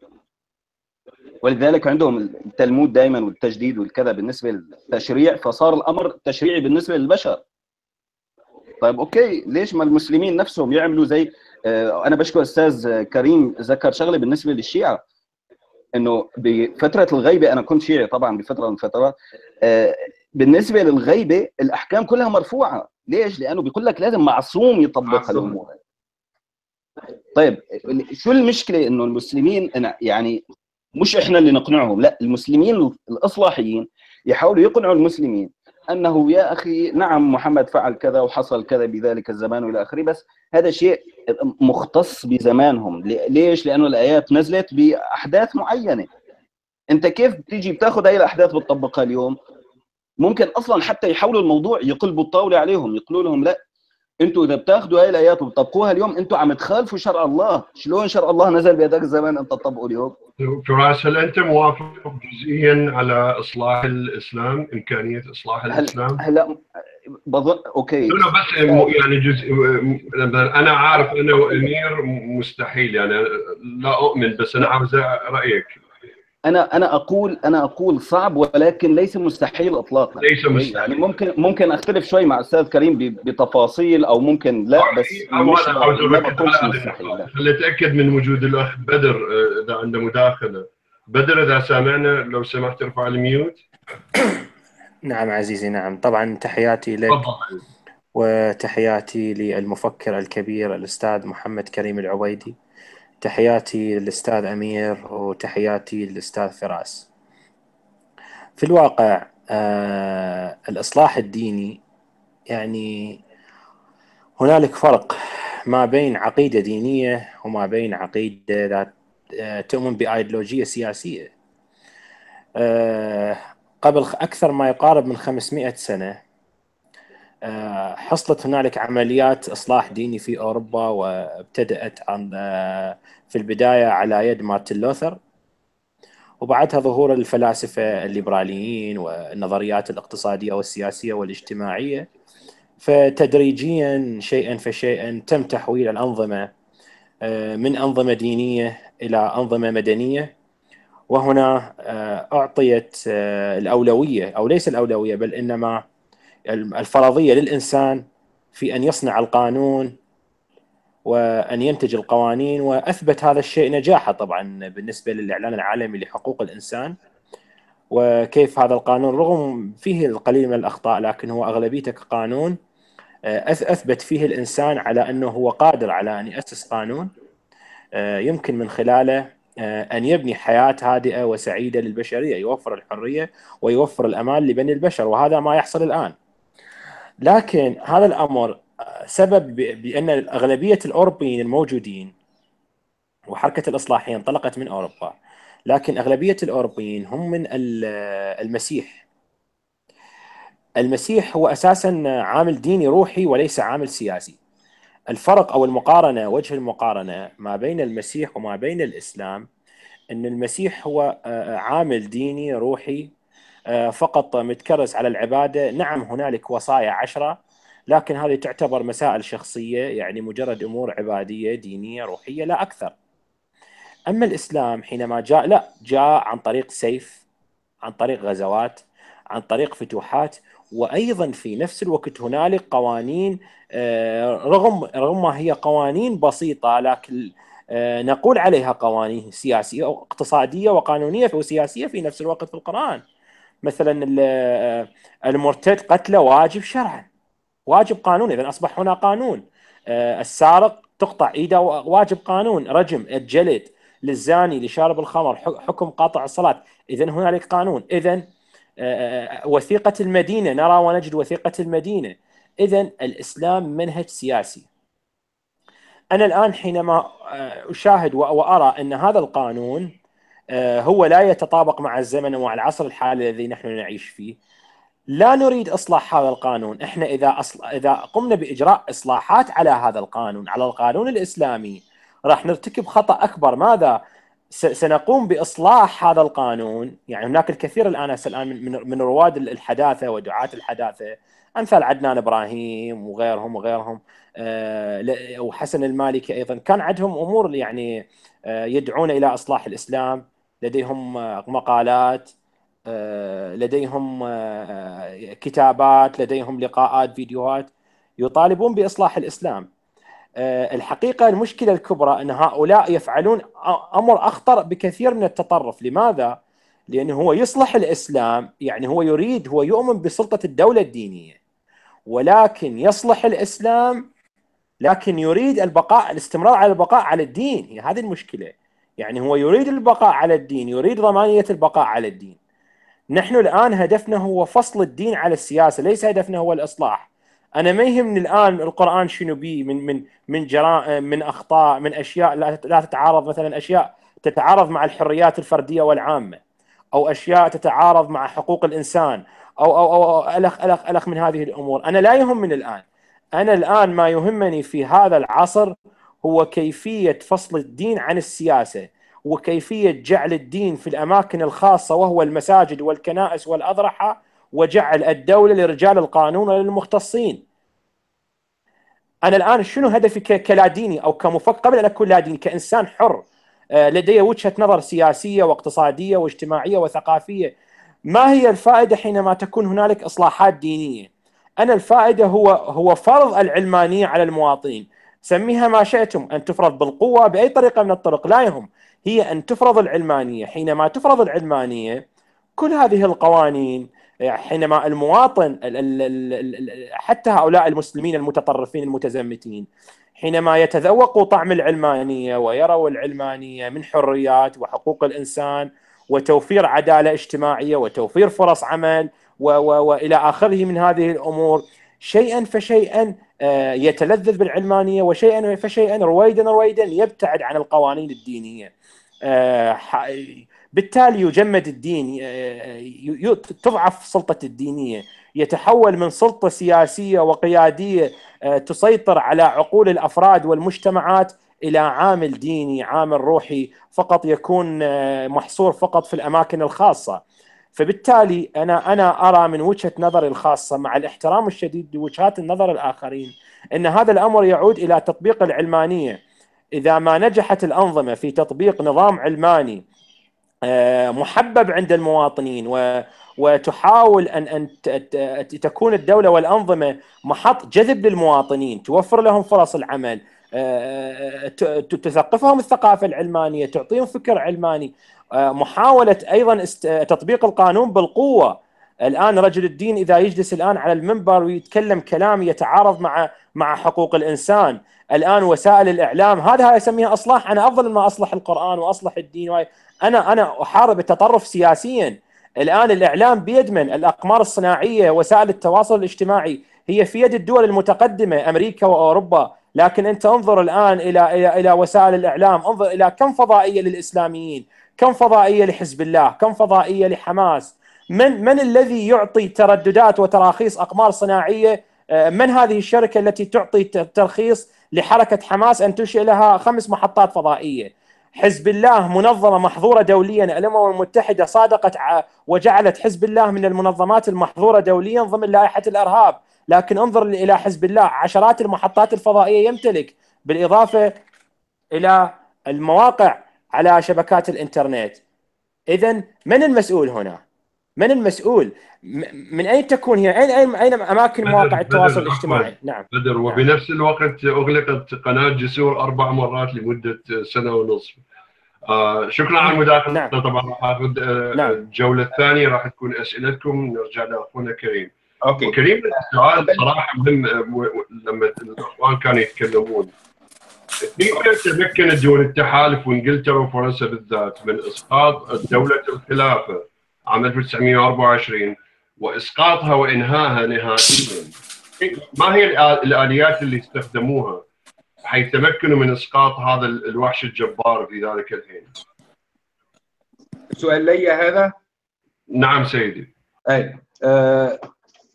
ولذلك عندهم التلمود دائما والتجديد والكذا بالنسبه للتشريع، فصار الامر تشريعي بالنسبه للبشر. طيب اوكي، ليش ما المسلمين نفسهم يعملوا زي آه انا بشكر استاذ كريم ذكر شغله بالنسبه للشيعة، انه بفتره الغيبه، انا كنت شيعي طبعا بفتره من فترات، آه بالنسبه للغيبه الاحكام كلها مرفوعه. ليش؟ لانه بيقول لك لازم معصوم يطبق الامور. طيب شو المشكله انه المسلمين، يعني مش احنا اللي نقنعهم، لا، المسلمين الاصلاحيين يحاولوا يقنعوا المسلمين انه يا اخي نعم محمد فعل كذا وحصل كذا بذلك الزمان والى اخره، بس هذا شيء مختص بزمانهم. ليش؟ لانه الايات نزلت باحداث معينه. انت كيف بتيجي بتاخذ هاي الاحداث بتطبقها اليوم؟ ممكن اصلا حتى يحولوا الموضوع، يقلبوا الطاوله عليهم، يقولوا لهم لا، انتوا اذا بتاخذوا هاي الايات وبتطبقوها اليوم انتوا عم تخالفوا شرع الله. شلون شرع الله نزل بهذاك الزمان انت تطبقه اليوم؟ فراس، هل انت موافق جزئيا على اصلاح الاسلام، امكانيه اصلاح الاسلام؟ هلا بظن اوكي، لا بس يعني جزء، انا عارف انا وامير مستحيل، يعني لا اؤمن، بس انا عاوز رايك. انا انا اقول انا اقول صعب، ولكن ليس مستحيل اطلاقا، ليس مستحيل. يعني ممكن ممكن اختلف شوي مع الاستاذ كريم بتفاصيل، او ممكن لا، بس مش مستحيل. لنتاكد من وجود الاخ بدر اذا عنده مداخله. بدر اذا سامعنا لو سمحت ترفع الميوت. نعم عزيزي، نعم طبعا. تحياتي لك وتحياتي للمفكر الكبير الاستاذ محمد كريم العبيدي، تحياتي للأستاذ أمير، وتحياتي للأستاذ فراس. في الواقع آه الإصلاح الديني، يعني هنالك فرق ما بين عقيدة دينية وما بين عقيدة ذات آه تؤمن بأيديولوجية سياسية. آه قبل أكثر ما يقارب من خمسمئة سنة آه حصلت هنالك عمليات إصلاح ديني في أوروبا، وابتدأت عن آه في البداية على يد مارتن لوثر، وبعدها ظهور الفلاسفة الليبراليين والنظريات الاقتصادية والسياسية والاجتماعية. فتدريجيا شيئا فشيئا تم تحويل الأنظمة آه من أنظمة دينية إلى أنظمة مدنية، وهنا آه أعطيت آه الأولوية، أو ليس الأولوية بل إنما الفرضية للإنسان في أن يصنع القانون وأن ينتج القوانين. وأثبت هذا الشيء نجاحه طبعا بالنسبة للإعلان العالمي لحقوق الإنسان، وكيف هذا القانون رغم فيه القليل من الأخطاء لكن هو أغلبيته كقانون أثبت فيه الإنسان على أنه هو قادر على أن يأسس قانون يمكن من خلاله أن يبني حياة هادئة وسعيدة للبشرية، يوفر الحرية ويوفر الأمان لبني البشر، وهذا ما يحصل الآن. لكن هذا الأمر سبب بأن أغلبية الأوروبيين الموجودين، وحركة الإصلاحية انطلقت من أوروبا، لكن أغلبية الأوروبيين هم من المسيح. المسيح هو أساساً عامل ديني روحي وليس عامل سياسي. الفرق أو المقارنة، وجه المقارنة ما بين المسيح وما بين الإسلام، أن المسيح هو عامل ديني روحي فقط متكرس على العبادة. نعم هنالك وصايا عشرة، لكن هذه تعتبر مسائل شخصية، يعني مجرد أمور عبادية دينية روحية لا أكثر. أما الإسلام حينما جاء، لا، جاء عن طريق سيف، عن طريق غزوات، عن طريق فتوحات، وأيضا في نفس الوقت هنالك قوانين رغم رغم ما هي قوانين بسيطة، لكن نقول عليها قوانين سياسية واقتصادية وقانونية وسياسية في نفس الوقت في القرآن. مثلا المرتد قتله واجب شرعا، واجب قانوني، إذن أصبح هنا قانون. السارق تقطع ايده، واجب قانون رجم الجلد للزاني لشارب الخمر، حكم قاطع الصلاة. إذن هنالك قانون. إذن وثيقة المدينة، نرى ونجد وثيقة المدينة. إذن الإسلام منهج سياسي. أنا الآن حينما أشاهد وأرى أن هذا القانون هو لا يتطابق مع الزمن ومع العصر الحالي الذي نحن نعيش فيه، لا نريد إصلاح هذا القانون. إحنا إذا أصل... إذا قمنا بإجراء إصلاحات على هذا القانون، على القانون الإسلامي، راح نرتكب خطأ أكبر. ماذا؟ سنقوم بإصلاح هذا القانون. يعني هناك الكثير الآن الآن من من رواد الحداثة ودعاة الحداثة أمثال عدنان إبراهيم وغيرهم وغيرهم وحسن المالكي أيضا، كان عندهم أمور يعني يدعون إلى إصلاح الإسلام، لديهم مقالات، لديهم كتابات، لديهم لقاءات، فيديوهات يطالبون بإصلاح الإسلام. الحقيقة المشكلة الكبرى أن هؤلاء يفعلون أمر أخطر بكثير من التطرف. لماذا؟ لأنه هو يصلح الإسلام، يعني هو يريد، هو يؤمن بسلطة الدولة الدينية، ولكن يصلح الإسلام لكن يريد البقاء، الاستمرار على البقاء على الدين. هي هذه المشكلة، يعني هو يريد البقاء على الدين، يريد ضمانية البقاء على الدين. نحن الآن هدفنا هو فصل الدين على السياسة، ليس هدفنا هو الإصلاح. أنا ما يهمني الآن القرآن شنو بيه من من من جرائم، من أخطاء، من أشياء لا تتعارض، مثلا أشياء تتعارض مع الحريات الفردية والعامة، أو أشياء تتعارض مع حقوق الإنسان، أو أو أو ألخ ألخ ألخ من هذه الأمور. أنا لا يهمني الآن. أنا الآن ما يهمني في هذا العصر هو كيفية فصل الدين عن السياسة، وكيفية جعل الدين في الأماكن الخاصة وهو المساجد والكنائس والأضرحة، وجعل الدولة لرجال القانون وللمختصين. أنا الآن شنو هدفي كلاديني أو كمفكر قبل أن أكون لاديني؟ كإنسان حر لدي وجهة نظر سياسية واقتصادية واجتماعية وثقافية. ما هي الفائدة حينما تكون هنالك إصلاحات دينية؟ أنا الفائدة هو هو فرض العلمانية على المواطنين. سميها ما شئتم، أن تفرض بالقوة بأي طريقة من الطرق، لا يهم، هي أن تفرض العلمانية. حينما تفرض العلمانية كل هذه القوانين، حينما المواطن حتى هؤلاء المسلمين المتطرفين المتزمتين حينما يتذوقوا طعم العلمانية ويروا العلمانية من حريات وحقوق الإنسان وتوفير عدالة اجتماعية وتوفير فرص عمل وإلى آخره من هذه الأمور، شيئا فشيئا يتلذذ بالعلمانية، وشيئا فشيئا رويدا رويدا يبتعد عن القوانين الدينية. بالتالي يجمد الدين، تضعف سلطة الدينية، يتحول من سلطة سياسية وقيادية تسيطر على عقول الأفراد والمجتمعات إلى عامل ديني، عامل روحي فقط، يكون محصور فقط في الأماكن الخاصة. فبالتالي أنا أنا أرى من وجهة نظري الخاصة، مع الاحترام الشديد لوجهات النظر الآخرين، أن هذا الأمر يعود إلى تطبيق العلمانية. إذا ما نجحت الأنظمة في تطبيق نظام علماني محبب عند المواطنين، وتحاول أن أن تكون الدولة والأنظمة محط جذب للمواطنين، توفر لهم فرص العمل، تثقفهم الثقافة العلمانية، تعطيهم فكر علماني، محاولة أيضا تطبيق القانون بالقوة. الآن رجل الدين إذا يجلس الآن على المنبر ويتكلم كلام يتعارض مع مع حقوق الإنسان، الآن وسائل الإعلام، هذا أسميها أصلاح. أنا أفضل ما أصلح القرآن وأصلح الدين، وهي أنا أنا أحارب التطرف سياسيا. الآن الإعلام بيدمن، الأقمار الصناعية، وسائل التواصل الاجتماعي هي في يد الدول المتقدمة أمريكا وأوروبا، لكن أنت انظر الآن إلى إلى إلى وسائل الإعلام، انظر إلى كم فضائية للإسلاميين، كم فضائية لحزب الله، كم فضائية لحماس. من من الذي يعطي ترددات وتراخيص أقمار صناعية؟ من هذه الشركة التي تعطي ترخيص لحركة حماس أن تنشئ لها خمس محطات فضائية؟ حزب الله منظمة محظورة دوليا، الأمم المتحدة صادقت وجعلت حزب الله من المنظمات المحظورة دوليا ضمن لائحة الأرهاب، لكن انظر إلى حزب الله، عشرات المحطات الفضائية يمتلك، بالإضافة إلى المواقع على شبكات الإنترنت. إذن من المسؤول هنا؟ من المسؤول؟ من أين تكون هي؟ أين أين أين أماكن مواقع التواصل الاجتماعي؟ نعم بدر، وبنفس الوقت أغلقت قناة جسور أربع مرات لمدة سنة ونصف. آه شكرا على المداخلة. نعم. طبعا راح آخذ الجولة الثانية، راح تكون أسئلتكم، نرجع لأخونا كريم. اوكي كريم، السؤال بصراحه مهم. لما الاخوان كانوا يتكلمون تقدر تمكن الدول التحالف وانجلترا وفرنسا بالذات من اسقاط دوله الخلافه عام ألف وتسعمئة وأربعة وعشرين واسقاطها وانهائها نهائيا، ما هي الاليات اللي استخدموها حيث تمكنوا من اسقاط هذا الوحش الجبار في ذلك الحين؟ سؤال لي هذا؟ نعم سيدي. اي أه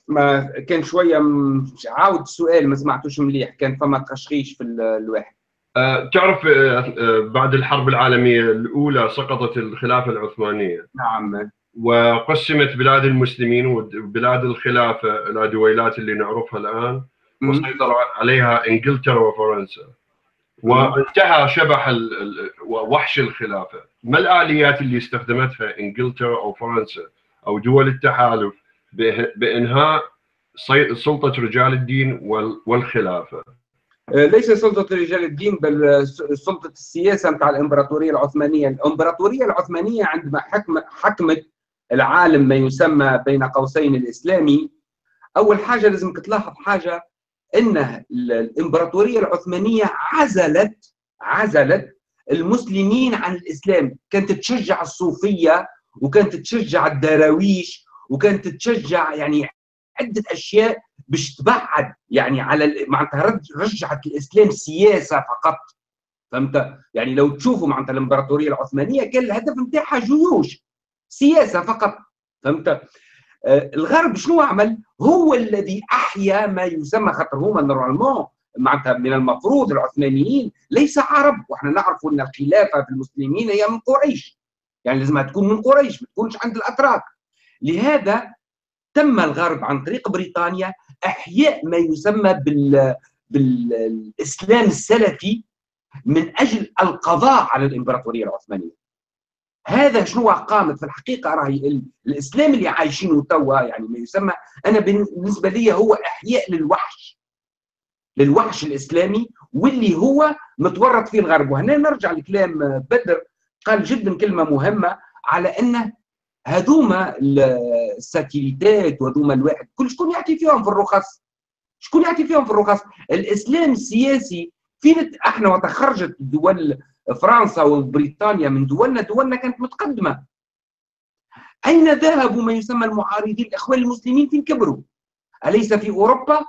ما كان شويه م... عاود السؤال، ما سمعتوش مليح، كان فما تقشخيش في الواحد. أه تعرف أه بعد الحرب العالميه الاولى سقطت الخلافه العثمانيه. نعم. وقسمت بلاد المسلمين وبلاد الخلافه الى دويلات اللي نعرفها الان، وسيطر عليها انجلترا وفرنسا. وانتهى شبح ال... وحش الخلافه. ما الاليات اللي استخدمتها انجلترا او فرنسا او دول التحالف بانهاء سلطه رجال الدين والخلافه؟ ليس سلطه رجال الدين بل سلطه السياسه نتاع الامبراطوريه العثمانيه، الامبراطوريه العثمانيه عندما حكم حكمت العالم ما يسمى بين قوسين الاسلامي، اول حاجه لازمك تلاحظ حاجه ان الامبراطوريه العثمانيه عزلت عزلت المسلمين عن الاسلام، كانت تشجع الصوفيه وكانت تشجع الدراويش وكانت تشجع يعني عده اشياء باش تبعد يعني على معناتها رجعت الاسلام سياسه فقط، فهمت؟ يعني لو تشوفوا معناتها الامبراطوريه العثمانيه كان الهدف نتاعها جيوش سياسه فقط، فهمت؟ آه الغرب شنو عمل؟ هو الذي احيا ما يسمى، خاطر هما نورمالمون معناتها من المفروض العثمانيين ليس عرب، واحنا نعرفوا ان الخلافه في المسلمين هي من قريش، يعني لازمها تكون من قريش ما تكونش عند الاتراك. لهذا تم الغرب عن طريق بريطانيا احياء ما يسمى بال بالاسلام السلفي من اجل القضاء على الامبراطوريه العثمانيه. هذا شنو قامت في الحقيقه، راهي الاسلام اللي عايشينه توا يعني ما يسمى، انا بالنسبه لي هو احياء للوحش للوحش الاسلامي واللي هو متورط فيه الغرب. وهنا نرجع لكلام بدر، قال جدا كلمه مهمه على انه هذوما الساتيريتات وهذوما الواحد كل شكون يعطي فيهم في الرخص؟ شكون يعطي فيهم في الرخص؟ الاسلام السياسي فين احنا وقت خرجت دول فرنسا وبريطانيا من دولنا، دولنا كانت متقدمه. اين ذهبوا ما يسمى المعارضين الاخوان المسلمين؟ فين كبروا؟ اليس في اوروبا؟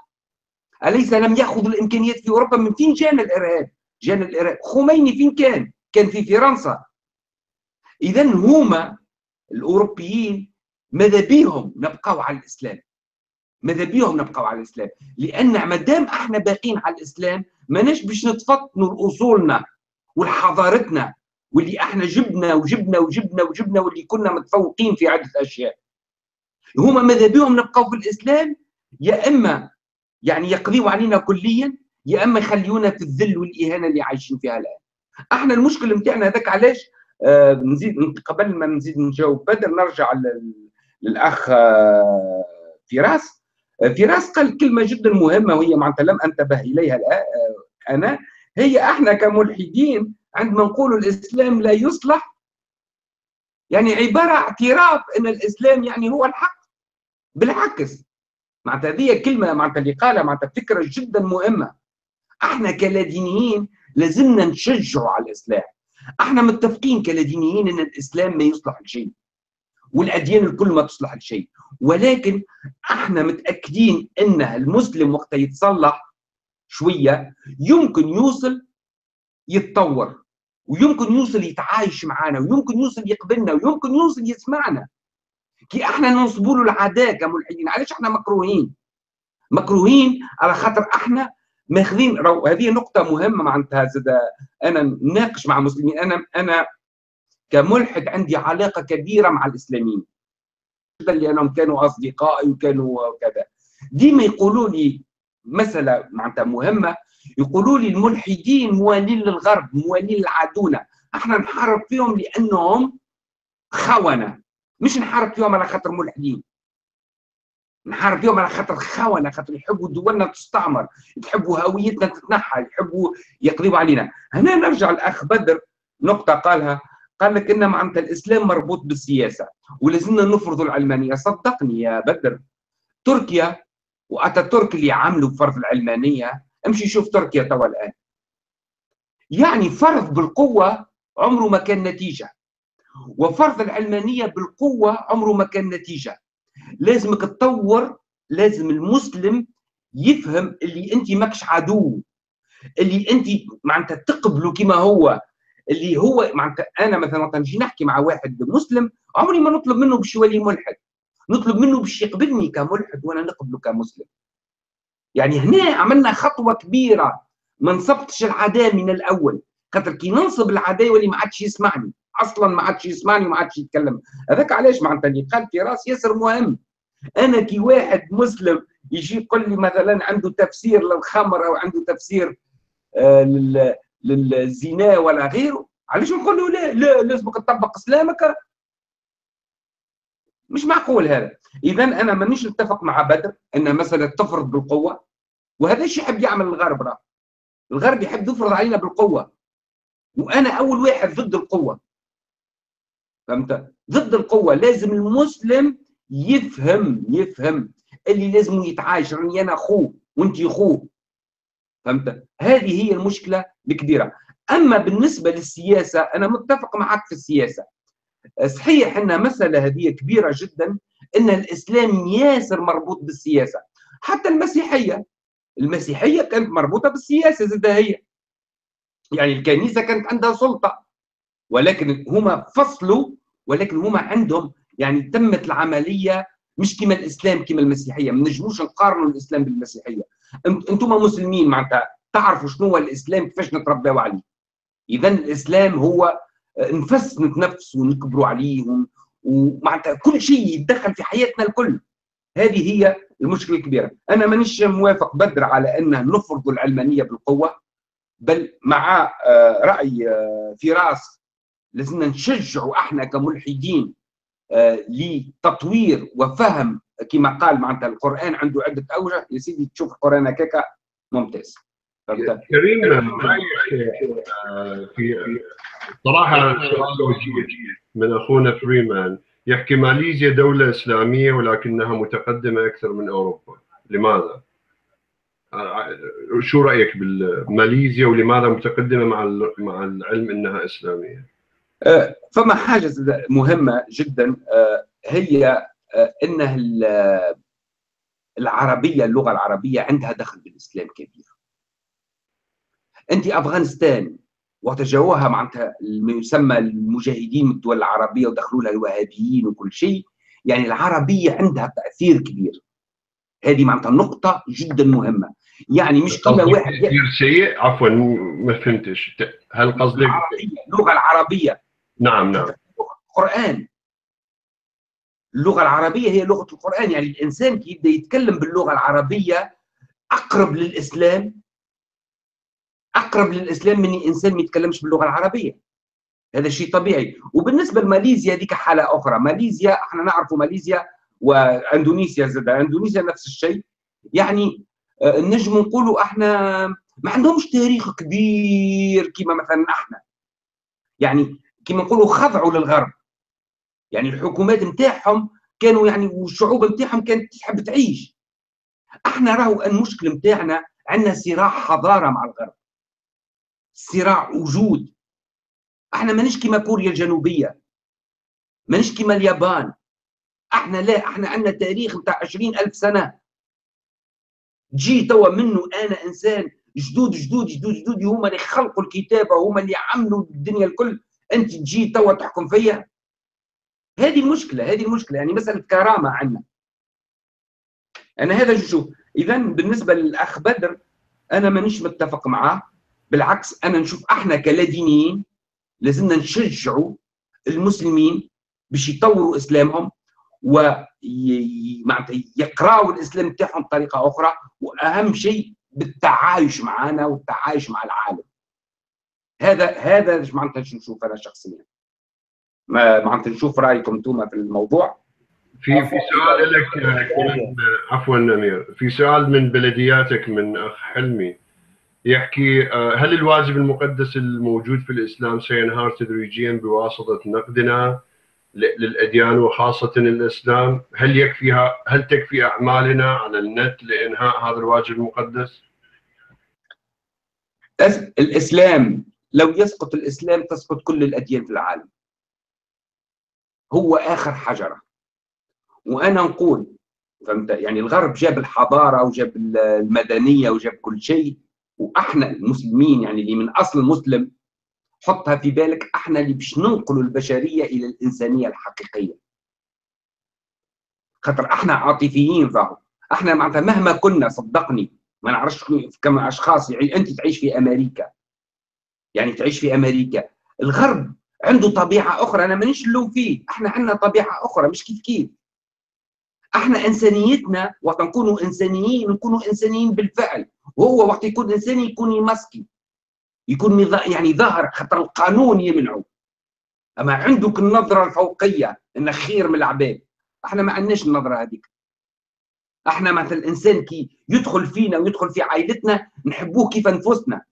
اليس لم ياخذوا الامكانيات في اوروبا؟ من فين جانا الارهاب؟ جانا الارهاب، خميني فين كان؟ كان في فرنسا. اذا هما الاوروبيين ماذا بيهم نبقاو على الاسلام، ماذا بيهم نبقاو على الاسلام، لان مادام احنا باقين على الاسلام ماناش باش نتفطنوا لاصولنا ولحضارتنا واللي احنا جبنا وجبنا وجبنا وجبنا واللي كنا متفوقين في عده اشياء. هما ماذا بيهم نبقاو في الاسلام، يا اما يعني يقضيوا علينا كليا يا اما يخليونا في الذل والاهانه اللي عايشين فيها الان. احنا المشكل نتاعنا هذاك علاش آه نزيد قبل ما نزيد نجاوب بدر نرجع للاخ آه فراس. آه فراس قال كلمه جدا مهمه وهي معناتها لم انتبه اليها الان، آه انا هي احنا كملحدين عندما نقولوا الاسلام لا يصلح يعني عباره اعتراف ان الاسلام يعني هو الحق، بالعكس معناتها هذه كلمه معناتها اللي قالها معناتها فكره جدا مهمه. احنا كلادينيين لازمنا نشجعوا على الاسلام، احنا متفقين كلادينيين ان الاسلام ما يصلح لشيء والاديان الكل ما تصلح لشيء، ولكن احنا متاكدين ان المسلم وقت يتصلح شويه يمكن يوصل يتطور ويمكن يوصل يتعايش معنا ويمكن يوصل يقبلنا ويمكن يوصل يسمعنا. كي احنا ننصبوا له العداء كملحدين، علاش احنا مكروهين؟ مكروهين على خاطر احنا ماخذين، هذه نقطة مهمة معناتها زاد أنا ناقش مع مسلمين، أنا أنا كملحد عندي علاقة كبيرة مع الإسلاميين لأنهم كانوا أصدقائي وكانوا وكذا. ديما يقولوا لي مسألة معناتها مهمة، يقولوا لي الملحدين موالين للغرب موالين للعدونة، احنا نحارب فيهم لأنهم خونة، مش نحارب فيهم على خاطر ملحدين، نحارب فيهم على خاطر خونه، خاطر يحبوا دولنا تستعمر، يحبوا هويتنا تتنحى، يحبوا يقضيوا علينا. هنا نرجع للاخ بدر نقطه قالها، قال لك ان معناتها الاسلام مربوط بالسياسه ولازمنا نفرضوا العلمانيه. صدقني يا بدر تركيا واتاتورك اللي عملوا فرض العلمانيه، امشي شوف تركيا توا الان. يعني فرض بالقوه عمره ما كان نتيجه، وفرض العلمانيه بالقوه عمره ما كان نتيجه. لازمك تطور، لازم المسلم يفهم اللي انت ماكش عدو، اللي انت معناتها تقبله كما هو، اللي هو معناتها. انا مثلا نجي نحكي مع واحد مسلم عمري ما نطلب منه باش يولي ملحد، نطلب منه باش يقبلني كملحد وانا نقبله كمسلم. يعني هنا عملنا خطوه كبيره، ما نصبتش العداء من الاول، خاطر كي ننصب العداء واللي ما عادش يسمعني اصلا، ما عادش يسمعني وما عادش يتكلم. هذاك علاش معناتها اللي قال في راس ياسر مهم. انا كي واحد مسلم يجي يقول لي مثلا عنده تفسير للخمر او عنده تفسير آه لل للزنا ولا غيره، علاش نقول له لا لا لازمك تطبق اسلامك؟ مش معقول هذا. اذا انا مانيش نتفق مع بدر ان مساله تفرض بالقوه، وهذا الشيء يحب يعمل الغرب. راه الغرب يحب يفرض علينا بالقوه، وانا اول واحد ضد القوه. فهمت؟ ضد القوه. لازم المسلم يفهم يفهم اللي لازم يتعايش، راني انا اخوه وانت اخوه. فهمت؟ هذه هي المشكله الكبيره. اما بالنسبه للسياسه انا متفق معك في السياسه. صحيح ان مساله هذه كبيره جدا، ان الاسلام ياسر مربوط بالسياسه، حتى المسيحيه. المسيحيه كانت مربوطه بالسياسه زاد هي. يعني الكنيسه كانت عندها سلطه، ولكن هما فصلوا، ولكن هما عندهم يعني تمت العمليه مش كما الاسلام كما المسيحيه، ما نجموش نقارنوا الاسلام بالمسيحيه. انتم مسلمين معناتها تعرفوا شنو هو الاسلام، كيفاش نترباو عليه. اذا الاسلام هو نفس نتنفسوا ونكبروا عليه، ومعناتها كل شيء يتدخل في حياتنا الكل. هذه هي المشكله الكبيره. انا مانيش موافق بدر على انه نفرض العلمانيه بالقوه، بل مع راي فراس لازمنا نشجعوا احنا كملحدين لتطوير وفهم كما قال معناتها القرآن عنده عدة أوجه. يا سيدي تشوف القرآن هكاكا ممتاز. كريم في صراحة من أخونا فريمان يحكي ماليزيا دولة إسلامية ولكنها متقدمة أكثر من أوروبا، لماذا؟ شو رأيك بماليزيا ولماذا متقدمة مع مع العلم أنها إسلامية؟ فما حاجة مهمة جدا هي أنه العربية اللغة العربية عندها دخل بالإسلام كبير. أنت أفغانستان وتجاوها معناتها ما يسمى المجاهدين من الدول العربية ودخلوا لها الوهابيين وكل شيء، يعني العربية عندها تأثير كبير. هذه معناتها نقطة جدا مهمة. يعني مش كما واحد تأثير سيء. عفوا ما فهمتش، هل قصدك العربية اللغة العربية؟ نعم نعم. القرآن اللغة العربية هي لغة القرآن، يعني الإنسان كي يبدأ يتكلم باللغة العربية أقرب للإسلام، أقرب للإسلام من إنسان ما يتكلمش باللغة العربية. هذا شيء طبيعي. وبالنسبة لماليزيا هذيك حالة أخرى. ماليزيا احنا نعرف ماليزيا وأندونيسيا زاد، أندونيسيا نفس الشيء. يعني نجم نقولوا احنا ما عندهمش تاريخ كبير كما مثلا احنا، يعني كما نقولوا خضعوا للغرب. يعني الحكومات نتاعهم كانوا يعني والشعوب نتاعهم كانت تحب تعيش. احنا راهو المشكل نتاعنا عندنا صراع حضاره مع الغرب، صراع وجود. احنا مانيش كما كوريا الجنوبيه، مانيش كما اليابان. احنا لا، احنا عندنا تاريخ نتاع عشرين ألف سنه جي توا منه. انا انسان جدود جدود جدود جدودي هما اللي خلقوا الكتابه، هما اللي عملوا الدنيا الكل، انت تجي توا تحكم فيا؟ هذه المشكله، هذه المشكله. يعني مساله كرامه عندنا. انا هذا نشوف. اذا بالنسبه للاخ بدر انا مانيش متفق معاه، بالعكس انا نشوف احنا كلا دينيين لازمنا نشجعوا المسلمين باش يطوروا اسلامهم و معناتها يقراوا الاسلام تاعهم بطريقه اخرى، واهم شيء بالتعايش معنا والتعايش مع العالم. هذا هذا معناتها نشوف انا شخصيا. معناتها نشوف رايكم انتم في الموضوع. في في سؤال لك، عفوا امير، في سؤال من بلدياتك من اخ حلمي يحكي: هل الواجب المقدس الموجود في الاسلام سينهار تدريجيا بواسطه نقدنا للأديان وخاصة الإسلام؟ هل يكفيها هل تكفي أعمالنا على النت لإنهاء هذا الواجب المقدس؟ الإسلام، لو يسقط الإسلام تسقط كل الأديان في العالم. هو آخر حجرة. وأنا نقول فهمت يعني الغرب جاب الحضارة وجاب المدنية وجاب كل شيء، وإحنا المسلمين يعني اللي من أصل مسلم، حطها في بالك، احنا اللي باش ننقلوا البشريه الى الانسانيه الحقيقيه. خاطر احنا عاطفيين ظاهر، احنا معناتها مهما كنا، صدقني ما نعرفش كم اشخاص. يعني انت تعيش في امريكا، يعني تعيش في امريكا، الغرب عنده طبيعه اخرى، انا مانيش نلوم فيه، احنا عندنا طبيعه اخرى مش كيف كيف. احنا انسانيتنا وقت نكونوا انسانيين نكونوا انسانيين بالفعل، وهو وقت يكون انساني يكون يمسكي، يكون يعني ظاهر، خاطر القانون يمنعه. اما عندك النظره الفوقيه ان خير من العباد، احنا ما عندناش النظره هذيك. احنا مثل الانسان كي يدخل فينا ويدخل في عائلتنا نحبوه كيف انفسنا.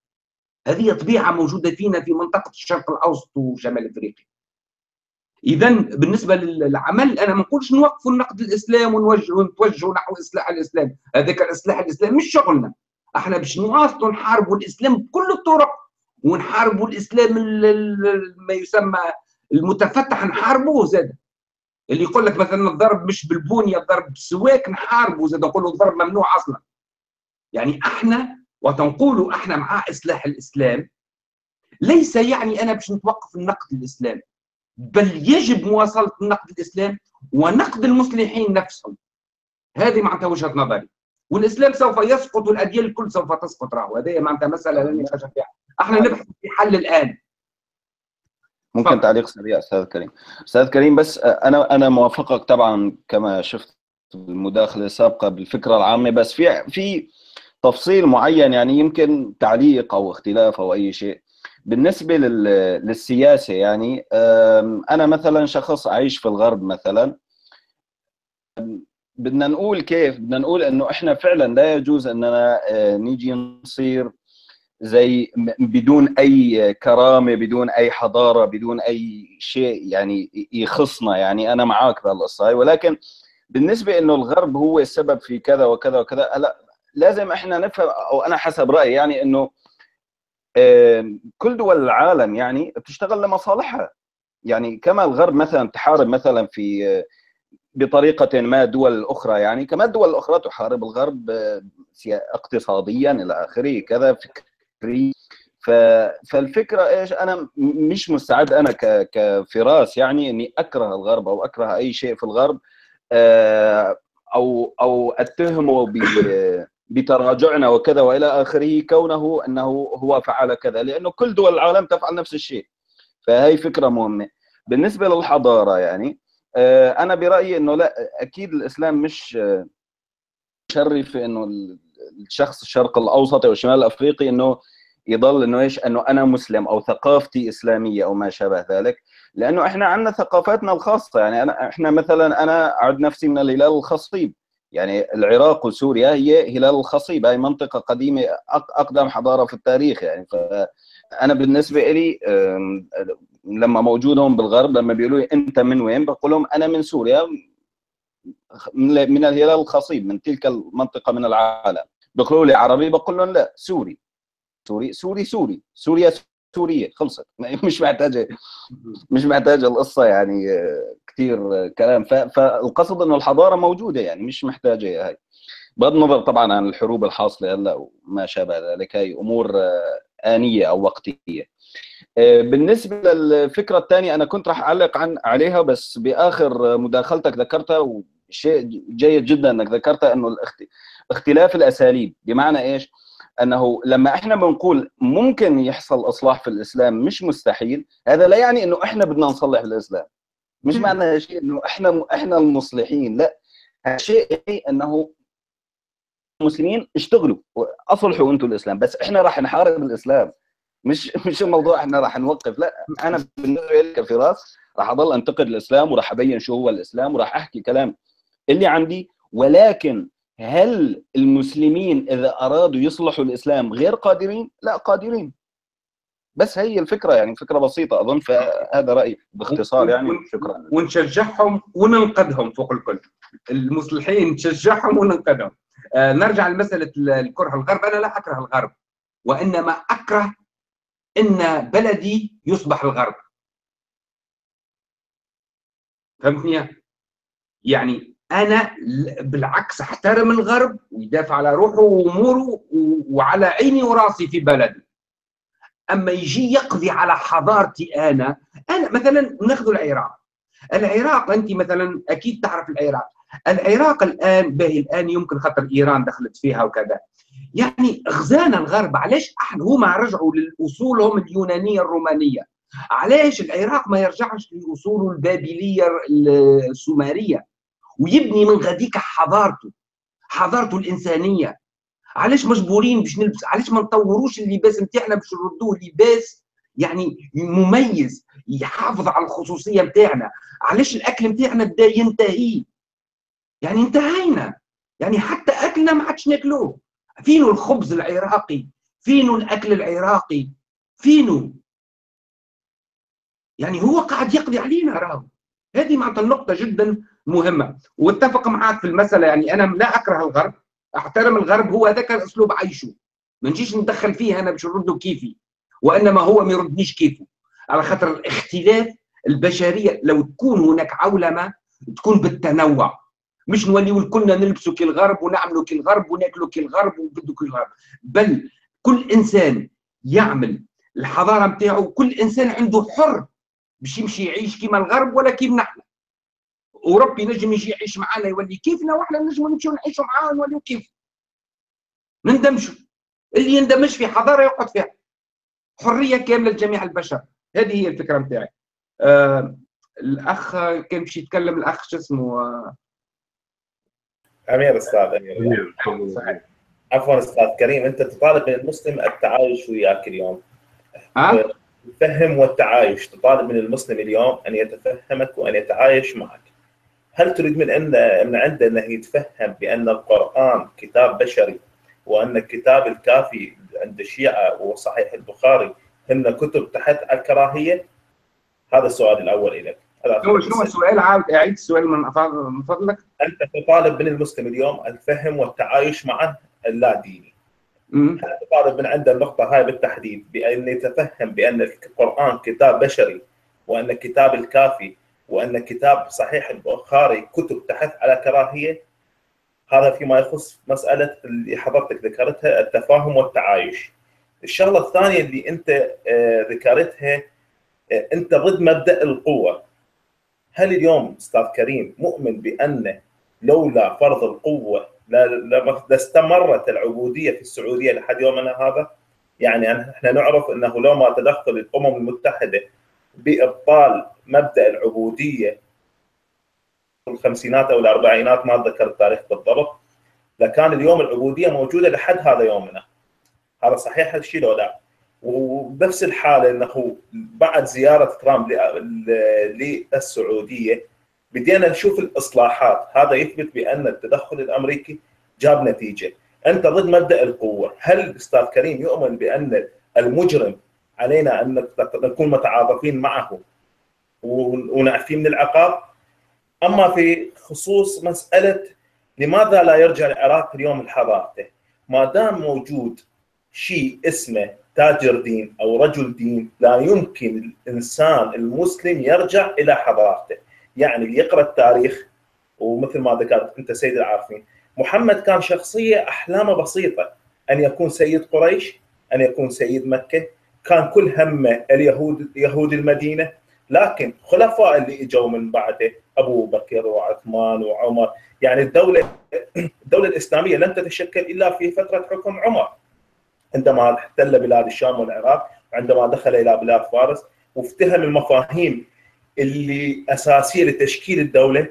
هذه طبيعه موجوده فينا في منطقه الشرق الاوسط وشمال افريقيا. اذا بالنسبه للعمل انا ما نقولش نوقفوا نقد الاسلام ونتوجهوا نحو اصلاح الاسلام، هذاك اصلاح الاسلام مش شغلنا. احنا باش نواصلوا نحاربوا الاسلام بكل الطرق، ونحاربوا الاسلام ما يسمى المتفتح نحاربوه زاد. اللي يقول لك مثلا الضرب مش بالبنيه، الضرب بالسواك نحاربوه زاد، نقول له الضرب ممنوع اصلا. يعني احنا وقت نقولوا احنا مع اصلاح الاسلام، ليس يعني انا باش نتوقف النقد الاسلام، بل يجب مواصله نقد الاسلام ونقد المصلحين نفسهم. هذه معناتها وجهه نظري. والاسلام سوف يسقط والاديان الكل سوف تسقط، راهو هذه معناتها مساله لا نقاش فيها. احنا نبحث في حل الان. ممكن طبعا. تعليق سريع استاذ كريم. استاذ كريم بس انا انا موافقك طبعا كما شفت المداخله السابقه بالفكره العامه، بس في في تفصيل معين يعني يمكن تعليق او اختلاف او اي شيء بالنسبه للسياسه. يعني انا مثلا شخص اعيش في الغرب مثلا، بدنا نقول كيف؟ بدنا نقول انه احنا فعلا لا يجوز اننا نيجي نصير زي بدون اي كرامه، بدون اي حضاره، بدون اي شيء يعني يخصنا. يعني انا معاك بهالقصه هاي، ولكن بالنسبه انه الغرب هو السبب في كذا وكذا وكذا، لا، لازم احنا نفهم، او انا حسب رايي يعني انه كل دول العالم يعني بتشتغل لمصالحها. يعني كما الغرب مثلا تحارب مثلا في بطريقة ما دول أخرى، يعني كما الدول الأخرى تحارب الغرب اقتصاديا إلى آخره كذا فكري. فالفكرة إيش؟ أنا مش مستعد أنا كفراس يعني إني أكره الغرب أو أكره أي شيء في الغرب، أو أو أتهمه بتراجعنا وكذا وإلى آخره كونه أنه هو فعل كذا، لأنه كل دول العالم تفعل نفس الشيء. فهي فكرة مهمة. بالنسبة للحضارة يعني أنا برأيي إنه لا، أكيد الإسلام مش مشرف إنه الشخص الشرق الأوسطي والشمال الأفريقي إنه يضل إنه إيش، إنه أنا مسلم أو ثقافتي إسلامية أو ما شابه ذلك، لأنه إحنا عندنا ثقافاتنا الخاصة. يعني أنا إحنا مثلاً أنا أعد نفسي من الهلال الخصيب، يعني العراق وسوريا هي هلال الخصيب، هي منطقة قديمة أقدم حضارة في التاريخ. يعني فأنا بالنسبة لي لما موجودهم بالغرب لما بيقولوا لي انت من وين، بقول لهم انا من سوريا، من الهلال الخصيب، من تلك المنطقه من العالم. بيقولوا لي عربي، بقول لهم لا، سوري سوري سوري سوري سوريا سوريه، خلصت، مش محتاجه مش محتاجه القصه يعني كثير كلام. فالقصد انه الحضاره موجوده، يعني مش محتاجه هاي، بغض النظر طبعا عن الحروب الحاصله هلا وما شابه ذلك، هي امور انيه او وقتيه. بالنسبه للفكره الثانيه انا كنت راح اعلق عن عليها، بس باخر مداخلتك ذكرتها، وشيء جيد جدا انك ذكرتها، انه اختلاف الاساليب. بمعنى ايش؟ انه لما احنا بنقول ممكن يحصل اصلاح في الاسلام مش مستحيل، هذا لا يعني انه احنا بدنا نصلح الاسلام، مش معنى شيء انه احنا احنا المصلحين، لا، شيء انه المسلمين اشتغلوا اصلحوا انتم الاسلام، بس احنا راح نحارب الاسلام، مش مش الموضوع احنا راح نوقف. لا، انا بالنسبه لي كفراس راح اضل انتقد الاسلام، وراح ابين شو هو الاسلام، وراح احكي كلام اللي عندي. ولكن هل المسلمين اذا ارادوا يصلحوا الاسلام غير قادرين؟ لا، قادرين. بس هي الفكره، يعني فكره بسيطه اظن، فهذا رايي باختصار يعني. شكرا. ونشجعهم وننقذهم فوق الكل، المصلحين نشجعهم وننقذهم. آه نرجع لمساله الكره الغرب، انا لا اكره الغرب، وانما اكره ان بلدي يصبح الغرب. فهمتني؟ يعني انا بالعكس احترم الغرب ويدافع على روحه واموره وعلى عيني وراسي في بلدي. اما يجي يقضي على حضارتي انا، انا مثلا ناخذ العراق. العراق انت مثلا اكيد تعرف العراق، العراق الان باهي الان يمكن خاطر ايران دخلت فيها وكذا. يعني غزانا الغرب، علاش احنا هما رجعوا لاصولهم اليونانيه الرومانيه؟ علاش العراق ما يرجعش لاصوله البابليه السومريه ويبني من غاديك حضارته، حضارته الانسانيه؟ علاش مجبورين باش نلبس؟ علاش ما نطوروش اللباس نتاعنا باش نردوه لباس يعني مميز يحافظ على الخصوصيه نتاعنا؟ علاش الاكل نتاعنا بدا ينتهي؟ يعني انتهينا، يعني حتى اكلنا ما عادش ناكلوه. فينو الخبز العراقي؟ فينو الاكل العراقي؟ فينو؟ يعني هو قاعد يقضي علينا راهو. هذه معناتها النقطه جدا مهمه، واتفق معاك في المساله. يعني انا لا اكره الغرب، احترم الغرب، هو هذاك اسلوب عيشه، ما نجيش ندخل فيه انا باش نرده كيفي، وانما هو ما يردنيش كيفه، على خاطر الاختلاف البشريه. لو تكون هناك عولمه تكون بالتنوع، مش نوليو الكلنا نلبسوا كي الغرب ونعملوا كي الغرب وناكلوا كي الغرب ونبدوا كي الغرب، بل كل انسان يعمل الحضاره نتاعو، كل انسان عنده حر باش يمشي يعيش كيما الغرب ولا كيما نحن. وربي نجم يجي يعيش معانا يولي كيفنا، واحنا نجم نمشيو نعيشوا معاه ونوليو كيف. نندمجوا، اللي يندمج في حضاره يقعد فيها. حريه كامله لجميع البشر، هذه هي الفكره نتاعي. آه الاخ كان باش يتكلم، الاخ شو اسمه؟ آه امير. استاذ امير، عفوا استاذ كريم، انت تطالب من المسلم التعايش وياك اليوم. ها؟ التفهم والتعايش، تطالب من المسلم اليوم ان يتفهمك وان يتعايش معك. هل تريد من ان من عنده انه يتفهم بان القران كتاب بشري، وان الكتاب الكافي عند الشيعه وصحيح البخاري هن كتب تحت الكراهيه؟ هذا السؤال الاول لك. شو شو السؤال؟ عاود اعيد السؤال من فضلك. انت تطالب من المسلم اليوم الفهم والتعايش مع اللاديني. هل تطالب من عنده النقطه هاي بالتحديد، بان يتفهم بان القران كتاب بشري، وان الكتاب الكافي، وان كتاب صحيح البخاري كتب تحث على كراهيه؟ هذا فيما يخص مساله اللي حضرتك ذكرتها، التفاهم والتعايش. الشغله الثانيه اللي انت ذكرتها، انت ضد مبدا القوه. هل اليوم استاذ كريم مؤمن بان لولا فرض القوه لاستمرت العبوديه في السعوديه لحد يومنا هذا؟ يعني احنا نعرف انه لو ما تدخل الامم المتحده بابطال مبدا العبوديه في الخمسينات او الاربعينات، ما اتذكر التاريخ بالضبط، لكان اليوم العبوديه موجوده لحد هذا يومنا. هذا صحيح الشيء لو لا؟ وبنفس الحاله انه بعد زياره ترامب للسعوديه بدينا نشوف الاصلاحات، هذا يثبت بان التدخل الامريكي جاب نتيجه. انت ضد مبدا القوه، هل استاذ كريم يؤمن بان المجرم علينا ان نكون متعاطفين معه ونعفيه من العقاب؟ اما في خصوص مساله لماذا لا يرجع العراق اليوم لحضارته؟ ما دام موجود شيء اسمه تاجر دين او رجل دين، لا يمكن الانسان المسلم يرجع الى حضارته. يعني اللي يقرا التاريخ، ومثل ما ذكرت انت سيد العارفين، محمد كان شخصيه احلامه بسيطه، ان يكون سيد قريش، ان يكون سيد مكه، كان كل همه اليهود، يهود المدينه. لكن خلفاء اللي اجوا من بعده، ابو بكر وعثمان وعمر، يعني الدوله الدوله الاسلاميه لم تتشكل الا في فتره حكم عمر، عندما احتل بلاد الشام والعراق، وعندما دخل الى بلاد فارس، وافتهم المفاهيم اللي اساسيه لتشكيل الدوله.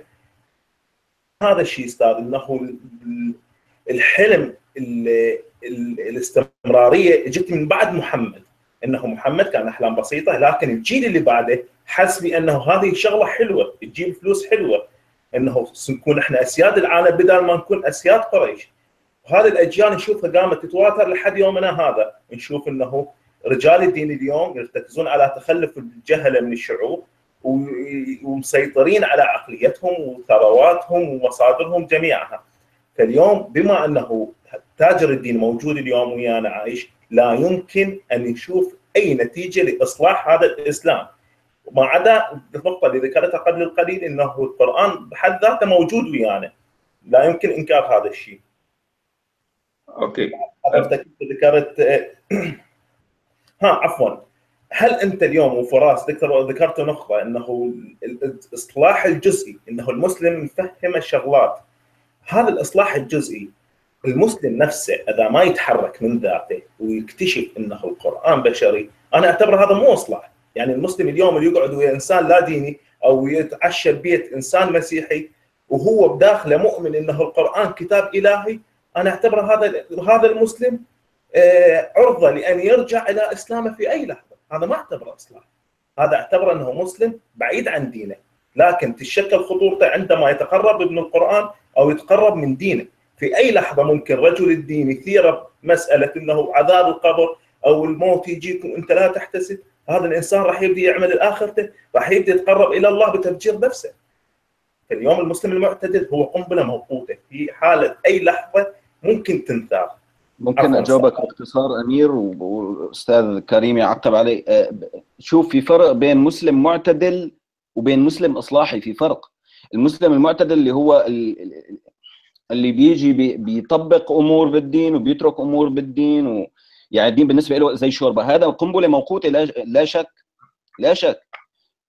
هذا الشيء استاذ، انه الحلم الاستمراريه اجت من بعد محمد، انه محمد كان احلام بسيطه، لكن الجيل اللي بعده حس بانه هذه شغله حلوه، تجيب فلوس حلوه، انه نكون احنا اسياد العالم بدل ما نكون اسياد قريش. وهذه الاجيال نشوفها قامت تتواتر لحد يومنا هذا، نشوف انه رجال الدين اليوم يرتكزون على تخلف الجهله من الشعوب ومسيطرين على عقليتهم وثرواتهم ومصادرهم جميعها. فاليوم بما انه تاجر الدين موجود اليوم ويانا عايش، لا يمكن ان نشوف اي نتيجه لاصلاح هذا الاسلام، ما عدا النقطه اللي ذكرتها قبل القليل انه القران بحد ذاته موجود ويانا، لا يمكن انكار هذا الشيء. اوكي حضرتك ذكرت ها عفوا، هل انت اليوم وفراس ذكرت نقطه انه الاصلاح الجزئي، انه المسلم مفهم الشغلات، هذا الاصلاح الجزئي المسلم نفسه اذا ما يتحرك من ذاته ويكتشف انه القران بشري، انا اعتبر هذا مو اصلاح. يعني المسلم اليوم اللي يقعد ويا انسان لا ديني او يتعشى ببيت انسان مسيحي وهو بداخله مؤمن انه القران كتاب الهي، انا اعتبر هذا هذا المسلم عرضه لان يرجع الى اسلامه في اي لحظه، هذا ما اعتبره اصلاح، هذا اعتبره انه مسلم بعيد عن دينه، لكن تتشكل خطورته عندما يتقرب من القران او يتقرب من دينه. في اي لحظه ممكن رجل الدين يثير مساله انه عذاب القبر او الموت يجيك وانت لا تحتسب، هذا الانسان راح يبدي يعمل الاخرته، راح يبدي يتقرب الى الله بتفجير نفسه. اليوم المسلم المعتدل هو قنبله موقوته في حاله اي لحظه ممكن تنثار. ممكن اجاوبك باختصار امير واستاذ كريم يعقب علي. شوف، في فرق بين مسلم معتدل وبين مسلم اصلاحي، في فرق. المسلم المعتدل اللي هو اللي بيجي بيطبق امور بالدين وبيترك امور بالدين و... يعني الدين بالنسبه له زي الشوربه، هذا قنبله موقوته، لا شك لا شك.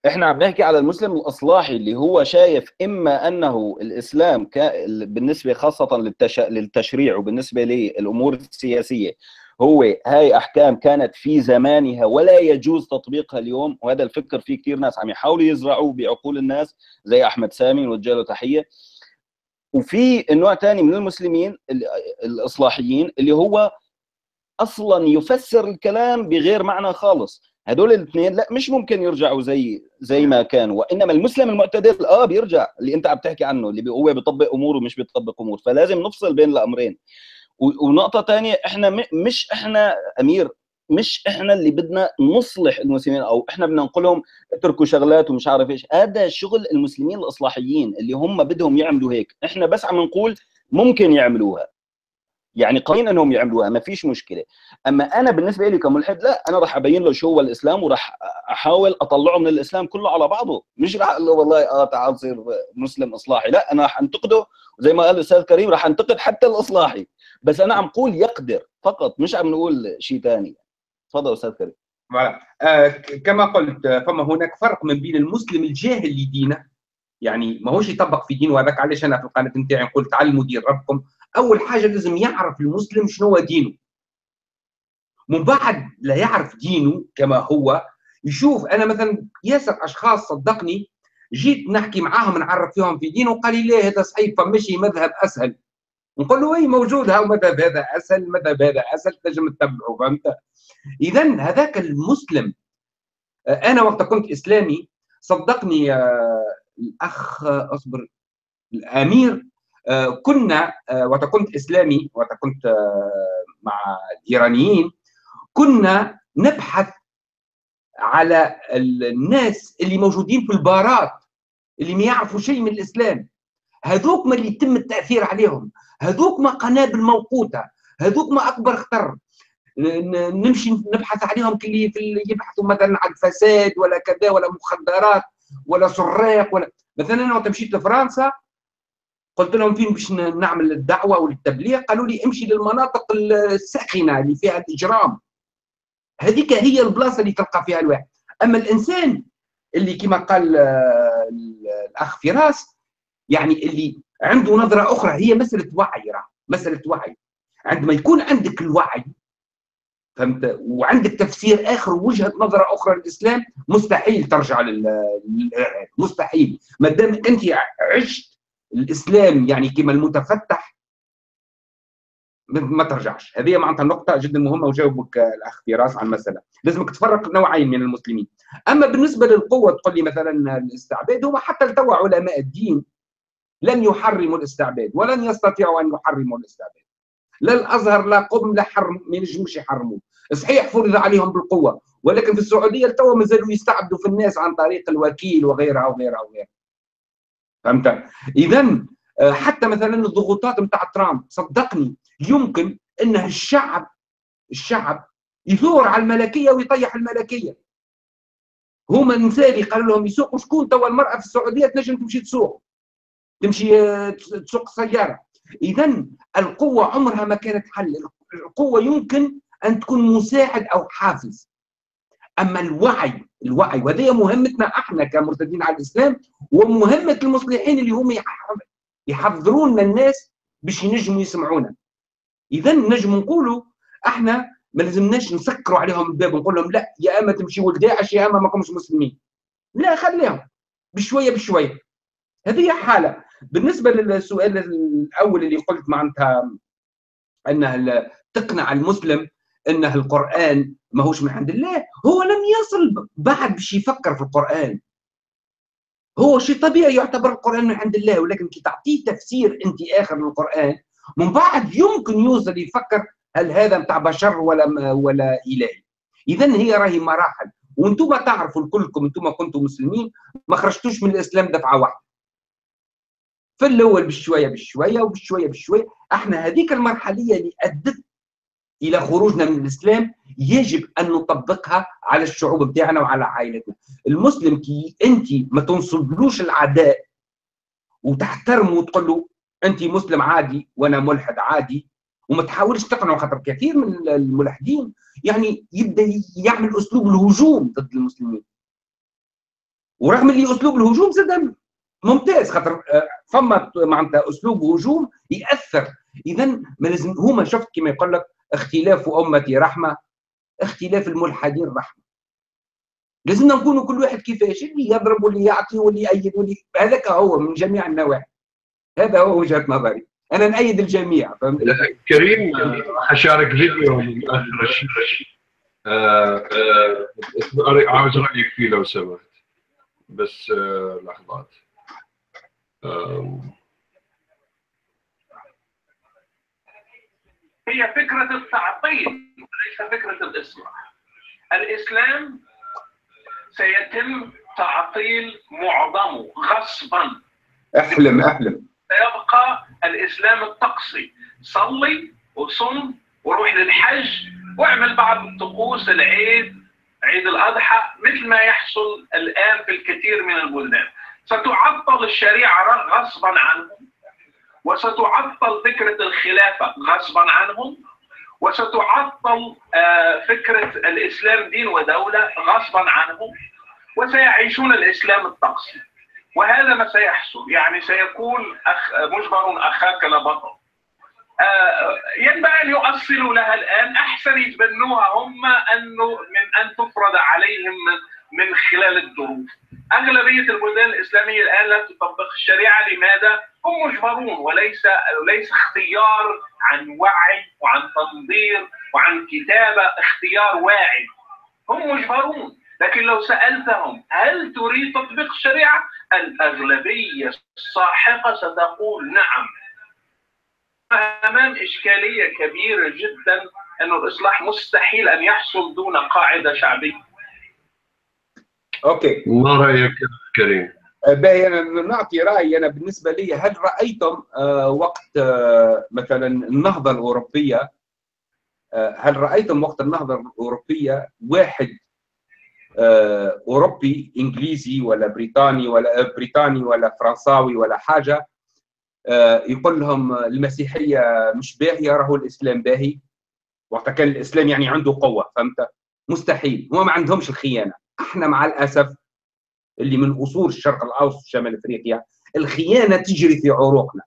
احنا عم نحكي على المسلم الاصلاحي اللي هو شايف اما انه الاسلام ك... بالنسبه خاصه للتش... للتشريع وبالنسبه للامور السياسيه، هو هاي احكام كانت في زمانها ولا يجوز تطبيقها اليوم، وهذا الفكر في كثير ناس عم يحاولوا يزرعوه بعقول الناس زي احمد سامي، نوجه له تحيه. وفي النوع ثاني من المسلمين الاصلاحيين اللي هو اصلا يفسر الكلام بغير معنى خالص، هدول الاثنين لا مش ممكن يرجعوا زي زي ما كانوا، وانما المسلم المعتدل اه بيرجع اللي انت عم تحكي عنه، اللي هو بيطبق امور ومش بيطبق امور، فلازم نفصل بين الامرين. ونقطه ثانيه، احنا مش احنا امير مش احنا اللي بدنا نصلح المسلمين او احنا بدنا نقولهم اتركوا شغلات ومش عارف ايش، هذا شغل المسلمين الاصلاحيين اللي هم بدهم يعملوا هيك، احنا بس عم نقول ممكن يعملوها، يعني قايلين انهم يعملوها ما فيش مشكله. اما انا بالنسبه لي كملحد لا، انا راح ابين له شو هو الاسلام وراح احاول اطلعه من الاسلام كله على بعضه، مش راح اقول له والله اه تعال صير مسلم اصلاحي، لا انا راح انتقده زي ما قال الاستاذ كريم، راح انتقد حتى الاصلاحي، بس انا عم قول يقدر فقط، مش عم نقول شيء ثاني. تفضل استاذ كريم. آه كما قلت، فما هناك فرق من بين المسلم الجاهل لدينه، يعني ماهوش يطبق في دينه، وهذاك علاش انا في القناه نتاعي نقول تعلموا دين ربكم. أول حاجة لازم يعرف المسلم شنو هو دينه. من بعد لا يعرف دينه كما هو، يشوف أنا مثلا ياسر أشخاص صدقني جيت نحكي معاهم نعرف فيهم في دينه، وقال لي ليه هذا صحيح فمشي مذهب أسهل. نقول له أي موجود ها مذهب هذا أسهل، مذهب هذا أسهل تنجم تتبعه، فهمت؟ إذا هذاك المسلم، أنا وقت كنت إسلامي صدقني الأخ أصبر الأمير، كنا وقت كنت اسلامي وقت كنت مع الايرانيين كنا نبحث على الناس اللي موجودين في البارات اللي ما يعرفوا شيء من الاسلام، هذوك ما اللي يتم التاثير عليهم، هذوك ما قنابل موقوته، هذوك ما اكبر خطر، نمشي نبحث عليهم كلي في يبحثوا مثلا عن فساد ولا كذا ولا مخدرات ولا سراق ولا مثلا. انا وقت مشيت لفرنسا قلت لهم فين باش نعمل الدعوه والتبليغ، قالوا لي امشي للمناطق الساخنه اللي فيها الاجرام، هذيك هي البلاصه اللي تلقى فيها الواحد. اما الانسان اللي كما قال الاخ فراس، يعني اللي عنده نظره اخرى، هي مساله وعي، راه مساله وعي. عندما يكون عندك الوعي فهمت وعندك تفسير اخر ووجهه نظر اخرى للاسلام، مستحيل ترجع للارهاب، مستحيل. ما دام انت عشت الاسلام يعني كما المتفتح ما ترجعش. هذه معناتها نقطه جدا مهمه، وجاوبك الاخ فراس على المساله، لازمك تفرق نوعين من المسلمين. اما بالنسبه للقوه تقول لي مثلا الاستعباد، هو حتى لتوا علماء الدين لم يحرموا الاستعباد ولن يستطيعوا ان يحرموا الاستعباد. لا الازهر لا قم لا حرم، ما ينجموش يحرموا. صحيح فرض عليهم بالقوه، ولكن في السعوديه لتوا مازالوا يستعبدوا في الناس عن طريق الوكيل وغيرها وغيرها وغيرها. فهمت؟ اذا حتى مثلا الضغوطات نتاع ترامب صدقني يمكن انه الشعب الشعب يثور على الملكيه ويطيح الملكيه. هما مثالي قالوا لهم يسوقوا شكون توا المراه في السعوديه تنجم تمشي تسوق. تمشي تسوق سياره. اذا القوه عمرها ما كانت حل، القوه يمكن ان تكون مساعد او حافز. اما الوعي، الوعي وهذه مهمتنا احنا كمرتدين على الاسلام ومهمه المصلحين اللي هم يحضرون الناس باش ينجموا يسمعونا. اذا نجم نقولوا احنا ما لازمناش نسكروا عليهم الباب ونقول لهم لا يا اما تمشيوا لداعش يا اما ماكمش مسلمين. لا خليهم بشويه بشويه. هذه حاله. بالنسبه للسؤال الاول اللي قلت معناتها انه تقنع المسلم انه القران ماهوش من عند الله، هو لم يصل بعد باش يفكر في القران. هو شيء طبيعي يعتبر القران من عند الله، ولكن كي تعطيه تفسير انت اخر للقران من بعد يمكن يوصل يفكر هل هذا نتاع بشر ولا ولا الهي. اذا هي راهي مراحل، وانتم تعرفوا كلكم انتم كنتم مسلمين ما خرجتوش من الاسلام دفعه واحده. في الاول بشويه بشويه وبشويه بشويه، احنا هذيك المرحليه اللي ادت الى خروجنا من الاسلام يجب ان نطبقها على الشعوب بتاعنا وعلى عائلتنا. المسلم كي انت ما تنصبلوش العداء وتحترمه وتقول له انت مسلم عادي وانا ملحد عادي، وما تحاولش تقنعه، خاطر كثير من الملحدين يعني يبدا يعمل اسلوب الهجوم ضد المسلمين. ورغم اللي اسلوب الهجوم زاد ممتاز، خاطر فما معناتها اسلوب هجوم ياثر. اذا ما لازم هما، شفت كما يقول لك اختلاف امتي رحمه، اختلاف الملحدين رحمه. لازمنا نكونوا كل واحد كيفاش، اللي يضرب واللي يعطي واللي يأيد واللي هذاك هو من جميع النواحي. هذا هو وجهه نظري، انا نأيد الجميع. فهمت كريم؟ حشارك فيديو من اهل الرشيد، عاوز رايك فيه لو سمحت، بس آه لحظات. آه هي فكرة التعطيل وليس فكرة الإصلاح. الإسلام سيتم تعطيل معظمه غصبا. احلم احلم. سيبقى الإسلام الطقسي، صلي وصم وروح للحج واعمل بعض الطقوس، العيد، عيد الأضحى، مثل ما يحصل الآن في الكثير من البلدان. ستعطل الشريعة غصبا عنهم، وستعطل فكرة الخلافة غصبا عنهم، وستعطل فكرة الإسلام دين ودولة غصبا عنهم، وسيعيشون الإسلام الطقسي. وهذا ما سيحصل، يعني سيكون أخ... مجبر أخاك لبطل. آه ينبغي أن يؤصلوا لها الآن، أحسن يتبنوها هم أنه من أن تفرض عليهم من خلال الظروف. أغلبية البلدان الإسلامية الآن لا تطبق الشريعة، لماذا؟ هم مجبرون، وليس ليس اختيار عن وعي وعن تنظير وعن كتابة، اختيار واعي. هم مجبرون، لكن لو سألتهم هل تريد تطبيق الشريعة؟ الأغلبية الساحقة ستقول نعم. أمام إشكالية كبيرة جدا، أن الإصلاح مستحيل أن يحصل دون قاعدة شعبية. أوكي. ما رأيك كريم؟ باهي، أنا نعطي رأيي أنا بالنسبة لي. هل رأيتم وقت مثلا النهضة الأوروبية، هل رأيتم وقت النهضة الأوروبية واحد أوروبي إنجليزي ولا بريطاني ولا بريطاني ولا فرنساوي ولا حاجة يقول لهم المسيحية مش باهية راهو الإسلام باهي؟ وقت كان الإسلام يعني عنده قوة. فهمت؟ مستحيل. هو ما عندهمش الخيانة. احنا مع الأسف اللي من أصول الشرق الأوسط وشمال أفريقيا الخيانة تجري في عروقنا.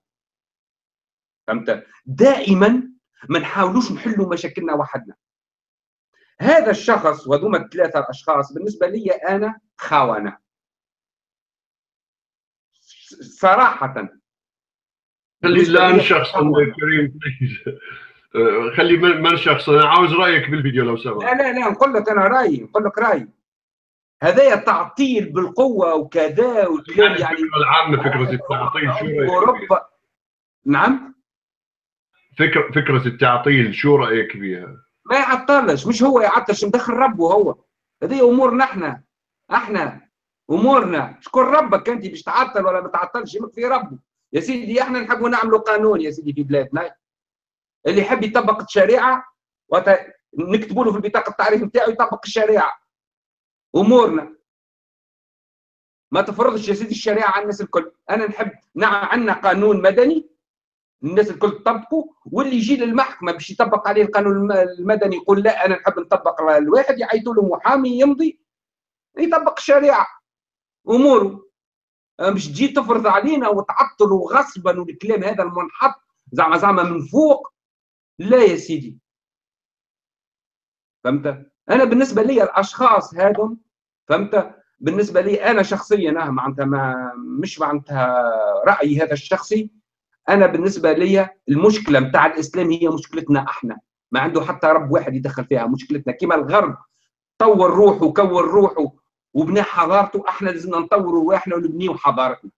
فهمت؟ دائما ما نحاولوش نحلوا مشاكلنا وحدنا. هذا الشخص وذوما الثلاثة الأشخاص بالنسبة لي أنا خونة صراحة. خلي لا نشخص كريم بليز، خلي ما نشخص. أنا عاوز رأيك بالفيديو لو سمحت. لا لا لا، نقول لك أنا رأيي، نقول لك رأيي. هذايا تعطيل بالقوة وكذا وكلام يعني العامة، فكرة التعطيل شو رأيك؟ أوروبا. نعم؟ فكرة فكرة التعطيل شو رأيك فيها؟ ما يعطلش، مش هو يعطلش، مدخل ربه هو. هذه أمورنا احنا، احنا أمورنا. شكون ربك أنت باش تعطل ولا ما تعطلش؟ يمك في ربه. يا سيدي احنا نحبوا نعملوا قانون يا سيدي في بلادنا. اللي يحب يطبق الشريعة نكتبوا له في البطاقة التعريف نتاعو يطبق الشريعة. أمورنا. ما تفرضش يا سيدي الشريعة على الناس الكل. أنا نحب نعم عندنا قانون مدني الناس الكل تطبقه، واللي يجي للمحكمة باش يطبق عليه القانون المدني يقول لا أنا نحب نطبق الواحد، يعيطوا له محامي يمضي يطبق الشريعة أموره. مش تجي تفرض علينا وتعطل غصبا والكلام هذا المنحط زعما زعما من فوق. لا يا سيدي، فهمت؟ أنا بالنسبة لي الأشخاص هذم، فهمت؟ بالنسبة لي أنا شخصيا أنا معناتها ما مش معناتها رأيي هذا الشخصي. أنا بالنسبة لي المشكلة متاع الإسلام هي مشكلتنا احنا، ما عنده حتى رب واحد يدخل فيها مشكلتنا. كما الغرب طور روحه وكور روحه وبنى حضارته، احنا لازمنا نطوروا احنا ونبنيوا حضارتنا.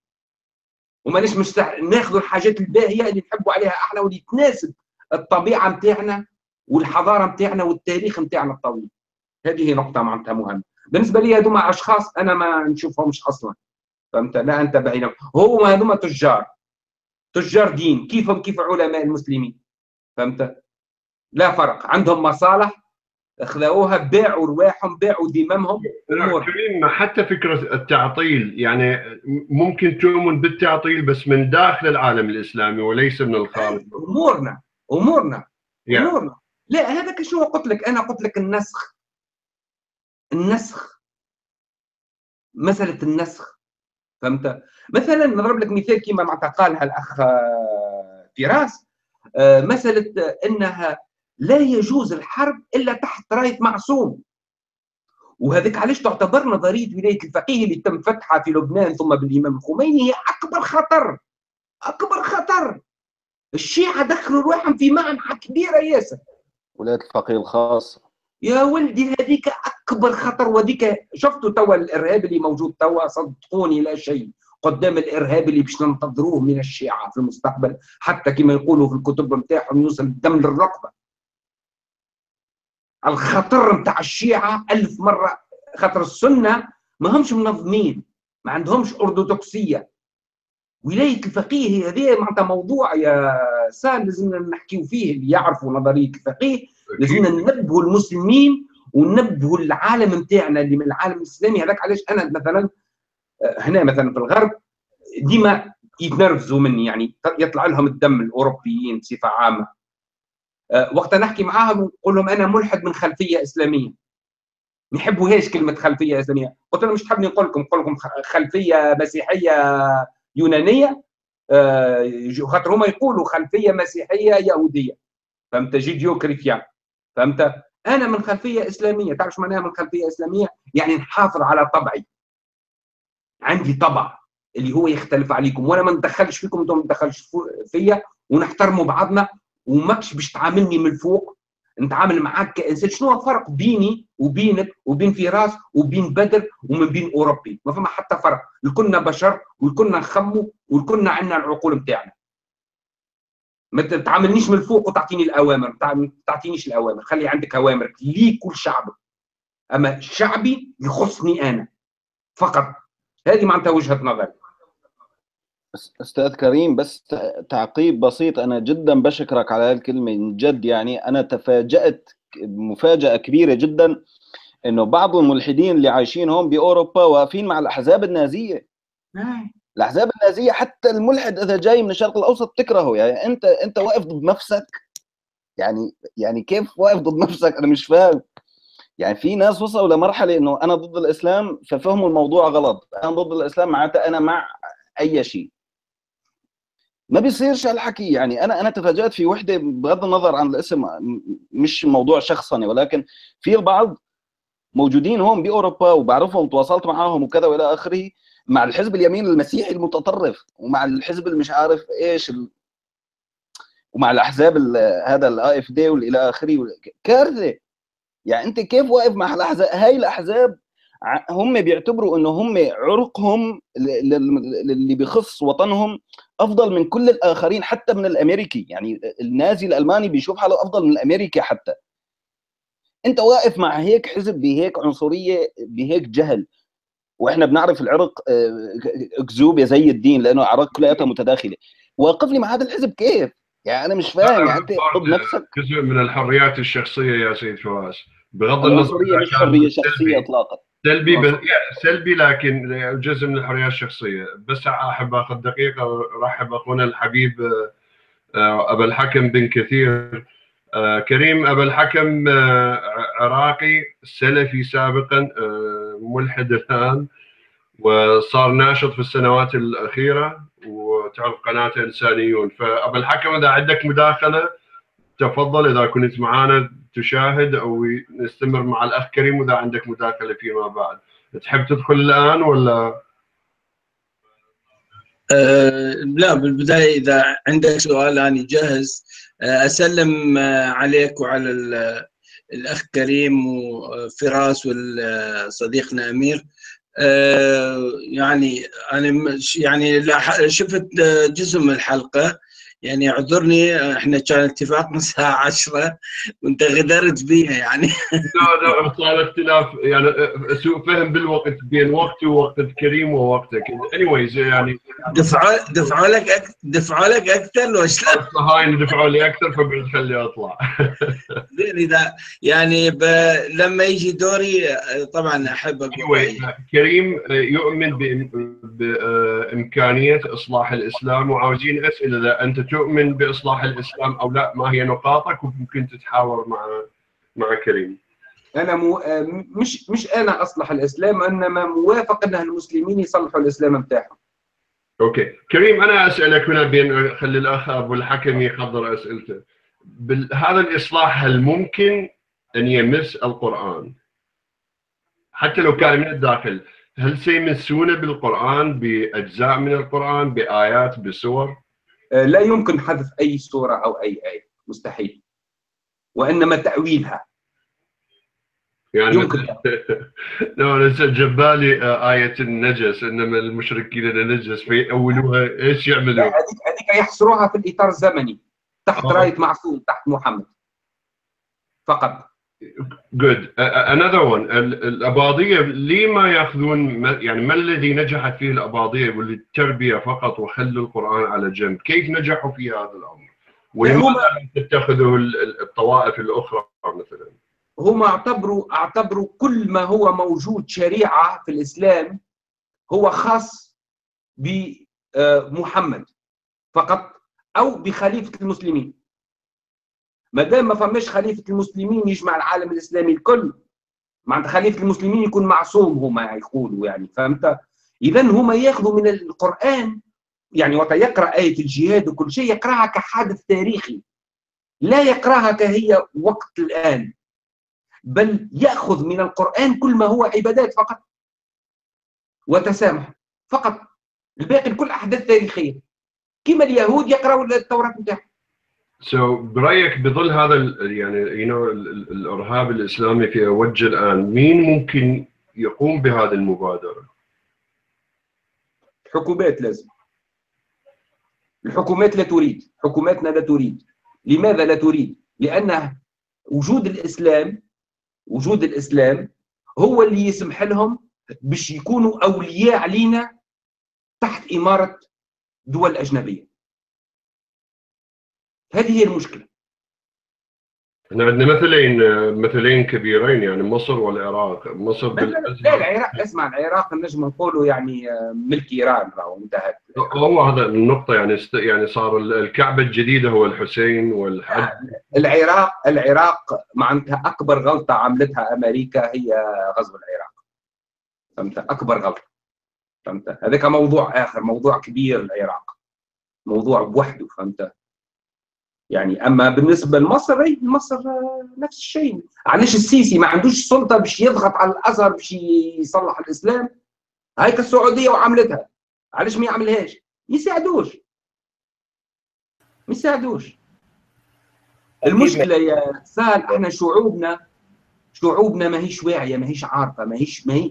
وماناش مستح... ناخذوا الحاجات الباهية اللي نحبوا عليها احنا واللي تناسب الطبيعة متاعنا والحضارة متاعنا والتاريخ متاعنا الطويل. هذه نقطة معناتها مهمة. بالنسبة لي هذوما أشخاص أنا ما نشوفهمش أصلا، فهمت؟ لا أنتبه لهم، هما هذوما تجار، تجار دين كيفهم كيف علماء المسلمين، فهمت؟ لا فرق، عندهم مصالح خذوها، باعوا رواحهم، باعوا دمامهم. كريم، حتى فكرة التعطيل يعني ممكن تؤمن بالتعطيل بس من داخل العالم الإسلامي وليس من الخارج. أمورنا أمورنا يعني. أمورنا لا، هذاك شنو قلت لك أنا، قلت لك النسخ النسخ مسألة النسخ، فهمت؟ مثلا نضرب لك مثال كما معناتها قالها الأخ فراس، مسألة أنها لا يجوز الحرب إلا تحت راية معصوم. وهذيك علاش تعتبر نظرية ولاية الفقيه اللي تم فتحها في لبنان ثم بالإمام الخميني هي أكبر خطر، أكبر خطر. الشيعة دخلوا رواحهم في معنحة كبيرة ياسر. ولاية الفقيه الخاصة يا ولدي هذيك اكبر خطر. وهذيك شفتوا توا الارهاب اللي موجود توا، صدقوني لا شيء قدام الارهاب اللي باش ننتظروه من الشيعه في المستقبل، حتى كما يقولوا في الكتب نتاعهم يوصل الدم للركبه. الخطر نتاع الشيعه ألف مره خطر. السنه ما همش منظمين، ما عندهمش اردوذكسيه. ولايه الفقيه هذه معناتها موضوع يا سام لازمنا نحكيو فيه، اللي يعرفوا نظريه الفقيه لازمنا ننبهوا المسلمين وننبهوا العالم نتاعنا اللي من العالم الاسلامي. هذاك علاش انا مثلا هنا مثلا في الغرب ديما يتنرفزوا مني، يعني يطلع لهم الدم الاوروبيين بصفه عامه. وقت نحكي معاهم نقول لهم انا ملحد من خلفيه اسلاميه. ما يحبوهاش كلمه خلفيه اسلاميه. قلت لهم مش تحبني نقول لكم، نقول لكم خلفيه مسيحيه يونانيه، خاطر هما يقولوا خلفيه مسيحيه يهوديه، فهمت؟ جيديو كريتيان، فهمت؟ انا من خلفيه اسلاميه. تعرف شو معناها من خلفيه اسلاميه؟ يعني نحافظ على طبعي، عندي طبع اللي هو يختلف عليكم، وانا ما ندخلش فيكم وانتم ما تدخلش فيا، ونحترموا بعضنا، وماكش باش تعاملني من فوق، نتعامل معاك كانسان. شنو هو الفرق بيني وبينك وبين فراس وبين بدر ومن بين اوروبي؟ ما فما حتى فرق، الكلنا بشر والكلنا نخموا والكلنا عندنا العقول نتاعنا. ما تتعاملنيش من الفوق وتعطيني الاوامر، ما تعطينيش الاوامر، خلي عندك اوامرك ليك كل شعبك، اما شعبي يخصني انا فقط. هذه معناتها وجهه نظري. استاذ كريم، بس تعقيب بسيط، انا جدا بشكرك على هالكلمه من جد. يعني انا تفاجات مفاجاه كبيره جدا انه بعض الملحدين اللي عايشين هون باوروبا واقفين مع الاحزاب النازيه. الاحزاب النازيه حتى الملحد اذا جاي من الشرق الاوسط تكرهه. يعني انت انت واقف ضد نفسك، يعني يعني كيف واقف ضد نفسك؟ انا مش فاهم. يعني في ناس وصلوا لمرحله انه انا ضد الاسلام، ففهموا الموضوع غلط. انا ضد الاسلام معناتها انا مع اي شيء. ما بيصيرش هالحكي. يعني انا انا تفاجات في وحده، بغض النظر عن الاسم، مش موضوع شخصني، ولكن في البعض موجودين هون باوروبا وبعرفهم، تواصلت معاهم وكذا والى اخره، مع الحزب اليمين المسيحي المتطرف، ومع الحزب اللي مش عارف ايش ال... ومع الاحزاب ال... هذا الاي اف دي والى اخره. كارثه. يعني انت كيف واقف مع الاحزاب؟ هاي الاحزاب هم بيعتبروا انه هم عرقهم اللي بيخص وطنهم افضل من كل الاخرين حتى من الامريكي. يعني النازي الالماني بيشوف حاله افضل من الامريكي حتى. انت واقف مع هيك حزب بهيك عنصريه بهيك جهل، واحنا بنعرف العرق اكذوبه زي الدين لانه اعراق كلياتها متداخله. واقف لي مع هذا الحزب كيف؟ يعني انا مش فاهم. يعني انت ضد نفسك جزء من الحريات الشخصيه يا سيد فراس، بغض النظر مش حريه شخصيه اطلاقا. سلبي بس سلبي، لكن جزء من الحريات الشخصيه. بس احب اخذ دقيقه ارحب اخونا الحبيب ابو الحكم بن كثير. كريم ابو الحكم عراقي سلفي سابقا، ملحد الان، وصار ناشط في السنوات الاخيره، وتعرف قناه انسانيون. فابو الحكم اذا عندك مداخله تفضل، اذا كنت معانا تشاهد او نستمر مع الاخ كريم واذا عندك مداخله فيما بعد. تحب تدخل الان ولا؟ أه لا، بالبدايه اذا عندك سؤال انا جاهز. اسلم عليك وعلى الاخ كريم وفراس وصديقنا امير. أه يعني انا يعني شفت جزء من الحلقه، يعني اعذرني، احنا كان اتفاقنا الساعه عشرة وانت غدرت بيها يعني. لا لا، صار اختلاف يعني سوء فهم بالوقت بين وقتي ووقت كريم ووقتك. anyways يعني دفعوا دفعوا لك أك... دفعوا لك اكثر لو شلون؟ هاي دفعوا لي اكثر فبنخليه اطلع. زين اذا يعني ب... لما يجي دوري طبعا احب اقول كريم يؤمن بامكانيه اصلاح الاسلام، وعاوزين اسئله اذا انت تؤمن باصلاح الاسلام او لا، ما هي نقاطك، وممكن تتحاور مع مع كريم. انا مو مش مش انا اصلح الاسلام، انما موافق ان المسلمين يصلحوا الاسلام بتاعهم. اوكي كريم، انا اسالك هنا بين، خلي الاخ ابو الحكم يحضر اسئلته. هذا الاصلاح هل ممكن ان يمس القران؟ حتى لو كان من الداخل، هل سيمسونه بالقران، باجزاء من القران، بايات، بسور؟ لا يمكن حذف أي سورة أو أي آية، مستحيل، وإنما تأويلها يعني يمكن. لا لسه جبالي آية النجس، إنما المشركين النجس فيأولوها، إيش يعملوا؟ هذيك هذيك يحصروها في الإطار الزمني تحت آه. راية معصوم، تحت محمد فقط. Good. Another one. الأباضية ليه ما يأخذون، يعني ما الذي نجحت فيه الأباضية والتربية فقط وخلوا القرآن على جنب؟ كيف نجحوا في هذا الأمر؟ ولماذا تتخذوا الطوائف الأخرى مثلا؟ هم اعتبروا اعتبروا كل ما هو موجود شريعة في الإسلام هو خاص بمحمد فقط أو بخليفة المسلمين. ما دام ما فماش خليفه المسلمين يجمع العالم الاسلامي الكل، معناتها خليفه المسلمين يكون معصوم، هما يقولوا يعني، فهمت؟ اذا هما ياخذوا من القران، يعني وقت يقرا ايه الجهاد وكل شيء يقراها كحادث تاريخي، لا يقراها كهي وقت الان، بل ياخذ من القران كل ما هو عبادات فقط وتسامح فقط، الباقي الكل احداث تاريخيه، كما اليهود يقراوا التوراه بتاعهم. So برأيك بظل هذا ال يعني you know الإرهاب الإسلامي في أوجه الآن، مين ممكن يقوم بهذه المبادرة؟ الحكومات لازم. الحكومات لا تريد، حكوماتنا لا تريد. لماذا لا تريد؟ لأن وجود الإسلام وجود الإسلام هو اللي يسمح لهم باش يكونوا أولياء علينا تحت إمارة دول أجنبية. هذه هي المشكلة. احنا عندنا مثلين مثلين كبيرين، يعني مصر والعراق. مصر بالأزهر. لا العراق، اسمع، العراق نجم نقولوا يعني ملك ايران، راهو انتهت. هو هذا النقطة يعني است... يعني صار الكعبة الجديدة هو الحسين والحج. العراق العراق معناتها أكبر غلطة عملتها أمريكا هي غزو العراق. فهمت؟ أكبر غلطة. فهمت؟ هذاك موضوع آخر، موضوع كبير العراق. موضوع بوحده، فهمت؟ يعني اما بالنسبه لمصر، اي مصر نفس الشيء. علاش السيسي ما عندوش سلطه باش يضغط على الازهر باش يصلح الاسلام؟ هايك السعوديه وعملتها، علاش ما يعملهاش؟ ما يساعدوش ما يساعدوش المشكله يا سهل. احنا شعوبنا شعوبنا ماهيش واعيه، ماهيش عارفه، ماهيش ما هي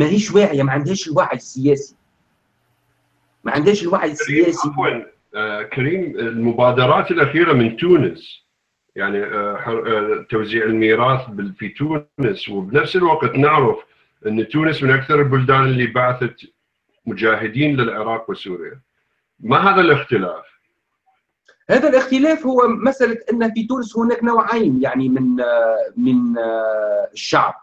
ماهيش واعيه، ما عندهاش الوعي السياسي. ما عندهاش الوعي السياسي. عفوا آه كريم، المبادرات الاخيره من تونس يعني آه توزيع الميراث في تونس، وبنفس الوقت نعرف ان تونس من اكثر البلدان اللي بعثت مجاهدين للعراق وسوريا. ما هذا الاختلاف؟ هذا الاختلاف هو مسألة أن في تونس هناك نوعين يعني من من الشعب.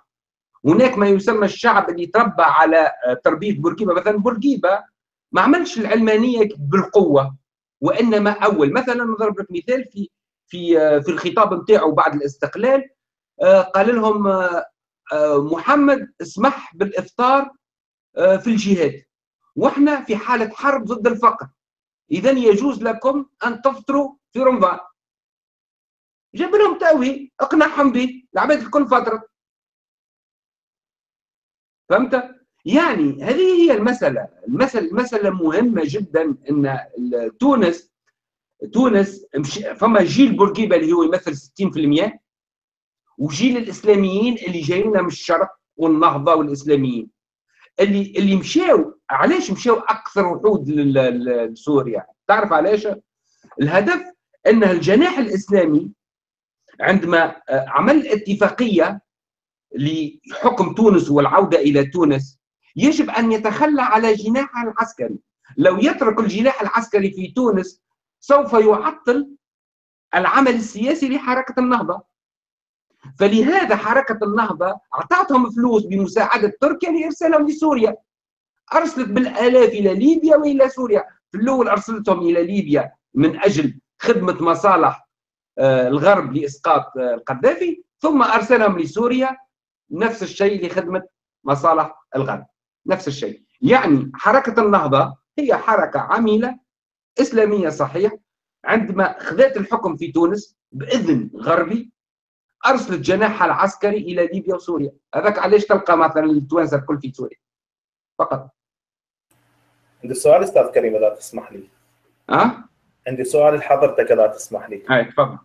هناك ما يسمى الشعب اللي تربى على تربية بورقيبة، مثلا بورقيبة ما عملش العلمانية بالقوة، وإنما أول مثلا نضرب لك مثال في في في الخطاب نتاعو بعد الاستقلال قال لهم محمد اسمح بالإفطار في الجهاد واحنا في حالة حرب ضد الفقر، إذا يجوز لكم أن تفطروا في رمضان. جاب لهم تأويل أقنعهم به، العباد الكل فطرت. فهمت؟ يعني هذه هي المسألة، المسألة المسألة مهمة جدا أن تونس تونس فما جيل بورقيبة اللي هو يمثل ستين بالمئة وجيل الإسلاميين اللي جايين من الشرق والنهضة والإسلاميين. اللي اللي مشاو، علاش مشاو اكثر وحود لسوريا؟ تعرف علاش؟ الهدف ان الجناح الاسلامي عندما عمل اتفاقيه لحكم تونس والعوده الى تونس يجب ان يتخلى على جناحه العسكري. لو يترك الجناح العسكري في تونس سوف يعطل العمل السياسي لحركه النهضه. فلهذا حركة النهضة أعطتهم فلوس بمساعدة تركيا لإرسالهم لسوريا. أرسلت بالآلاف إلى ليبيا وإلى سوريا. في الأول أرسلتهم إلى ليبيا من أجل خدمة مصالح الغرب لإسقاط القذافي، ثم أرسلهم لسوريا نفس الشيء لخدمة مصالح الغرب، نفس الشيء. يعني حركة النهضة هي حركة عميلة إسلامية صحيح، عندما خذت الحكم في تونس بإذن غربي ارسلت جناحها العسكري الى ليبيا وسوريا. هذاك علاش تلقى مثلا التوانسه الكل في سوريا فقط. عندي سؤال استاذ كريم اذا تسمح لي. اه عندي سؤال لحضرتك اذا تسمح لي. اي تفضل.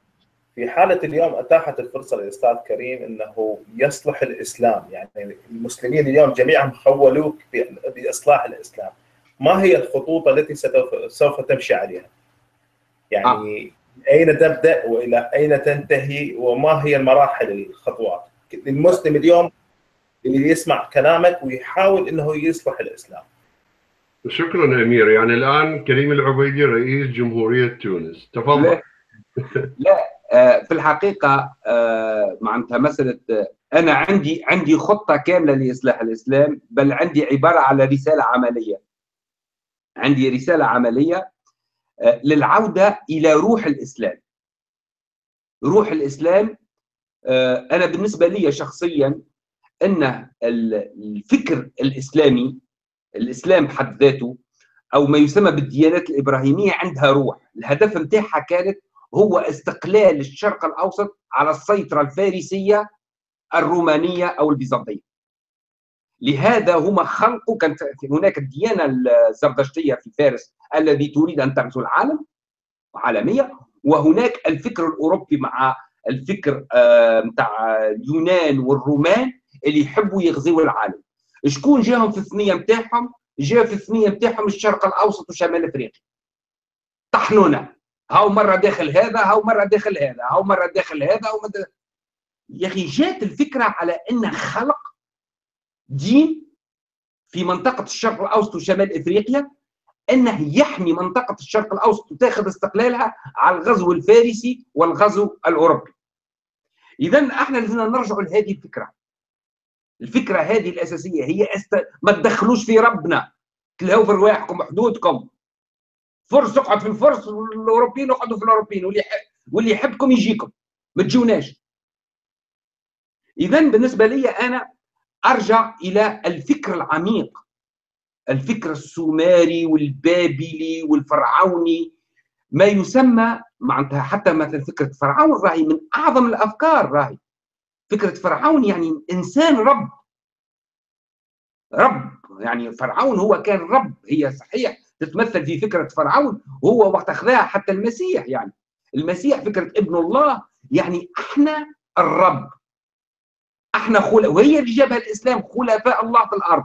في حاله اليوم اتاحت الفرصه للاستاذ كريم انه يصلح الاسلام، يعني المسلمين اليوم جميعهم خولوك باصلاح الاسلام، ما هي الخطوط التي سوف تمشي عليها؟ يعني آه. أين تبدأ وإلى أين تنتهي وما هي المراحل الخطوات؟ المسلم اليوم اللي يسمع كلامك ويحاول أنه يصلح الإسلام. شكراً أمير. يعني الآن كريم العبيدي رئيس جمهورية تونس، تفضل. لا, لا في الحقيقة معناتها مسألة أنا عندي عندي خطة كاملة لإصلاح الإسلام، بل عندي عبارة على رسالة عملية. عندي رسالة عملية للعودة إلى روح الإسلام. روح الإسلام أنا بالنسبة لي شخصياً أن الفكر الإسلامي، الإسلام بحد ذاته أو ما يسمى بالديانات الإبراهيمية عندها روح. الهدف متاعها كانت هو استقلال الشرق الأوسط على السيطرة الفارسية الرومانية أو البيزنطية. لهذا هما خلقوا، كانت هناك الديانة الزردشتية في فارس الذي تريد أن تغزو العالم عالمية، وهناك الفكر الأوروبي مع الفكر متاع اليونان والرومان اللي يحبوا يغزوا العالم. شكون جاهم في الثنية متاعهم؟ جاء في الثنية متاعهم الشرق الأوسط وشمال أفريقيا. طحنونا، هاو مرة داخل هذا، هاو مرة داخل هذا، هاو مرة داخل هذا، هاو مرة. يا أخي جات الفكرة على أن خلق دين في منطقة الشرق الأوسط وشمال إفريقيا أنه يحمي منطقة الشرق الأوسط وتاخذ استقلالها على الغزو الفارسي والغزو الأوروبي. إذا احنا لازمنا نرجعوا لهذه الفكرة. الفكرة هذه الأساسية هي أست... ما تدخلوش في ربنا، تلهوا في رواحكم حدودكم. فرس اقعد في الفرس والأوروبيين اقعدوا في الأوروبيين، واللي واللي يحبكم يجيكم، ما تجوناش. إذا بالنسبة لي أنا أرجع إلى الفكر العميق، الفكر السومري والبابلي والفرعوني، ما يسمى معناتها حتى مثل فكرة فرعون راهي من أعظم الأفكار. راهي فكرة فرعون يعني إنسان رب رب يعني فرعون هو كان رب، هي صحيح تتمثل في فكرة فرعون، وهو وقت أخذها حتى المسيح، يعني المسيح فكرة ابن الله، يعني احنا الرب، احنا خلق، وهي اللي جابها الاسلام خلفاء الله في الارض،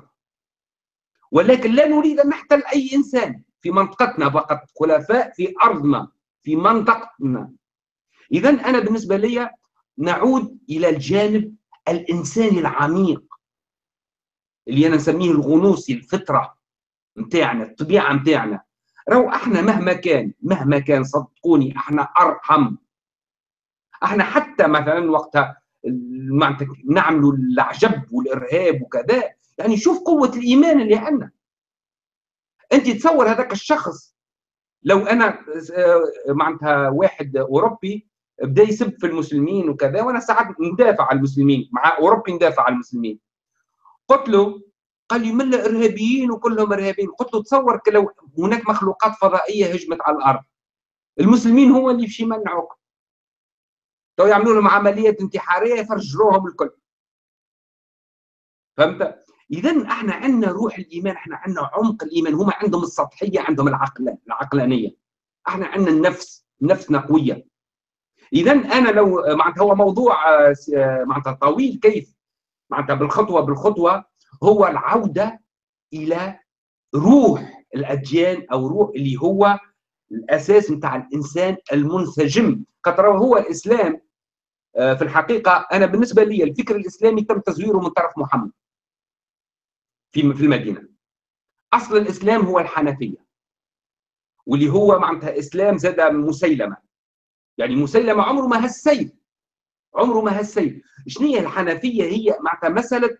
ولكن لا نريد أن نحتل أي إنسان في منطقتنا فقط، خلفاء في أرضنا في منطقتنا. إذا أنا بالنسبة لي نعود إلى الجانب الإنساني العميق اللي أنا نسميه الغنوصي، الفطرة متاعنا، الطبيعة متاعنا. راهو احنا مهما كان مهما كان صدقوني احنا أرحم. احنا حتى مثلا وقتها نعملوا العجب والإرهاب وكذا، يعني شوف قوة الإيمان اللي عندنا. أنت تصور هذاك الشخص لو أنا معناتها واحد أوروبي بدا يسب في المسلمين وكذا، وأنا ساعات ندافع عن المسلمين، مع أوروبي ندافع عن المسلمين. قلت له، قال لي ملا إرهابيين وكلهم إرهابيين. قلت له تصور لو هناك مخلوقات فضائية هجمت على الأرض، المسلمين هو اللي باش يمنعوك. تو يعملوا لهم عملية انتحارية يفرجروهم الكل. فهمت؟ إذا احنا عندنا روح الإيمان، احنا عندنا عمق الإيمان، هما عندهم السطحية، عندهم العقل العقلانية. احنا عندنا النفس، نفسنا قوية. إذا أنا لو معناتها هو موضوع معناتها طويل، كيف معناتها بالخطوة بالخطوة هو العودة إلى روح الأديان أو روح اللي هو الأساس نتاع الإنسان المنسجم. خاطر هو الإسلام في الحقيقة، أنا بالنسبة لي الفكر الإسلامي تم تزويره من طرف محمد في في المدينة. أصل الإسلام هو الحنفية، واللي هو معناتها إسلام زاد مسيلمة. يعني مسيلمة عمره ما هالسيف، عمره ما هالسيف. شنو هي الحنفية؟ هي معناتها مسألة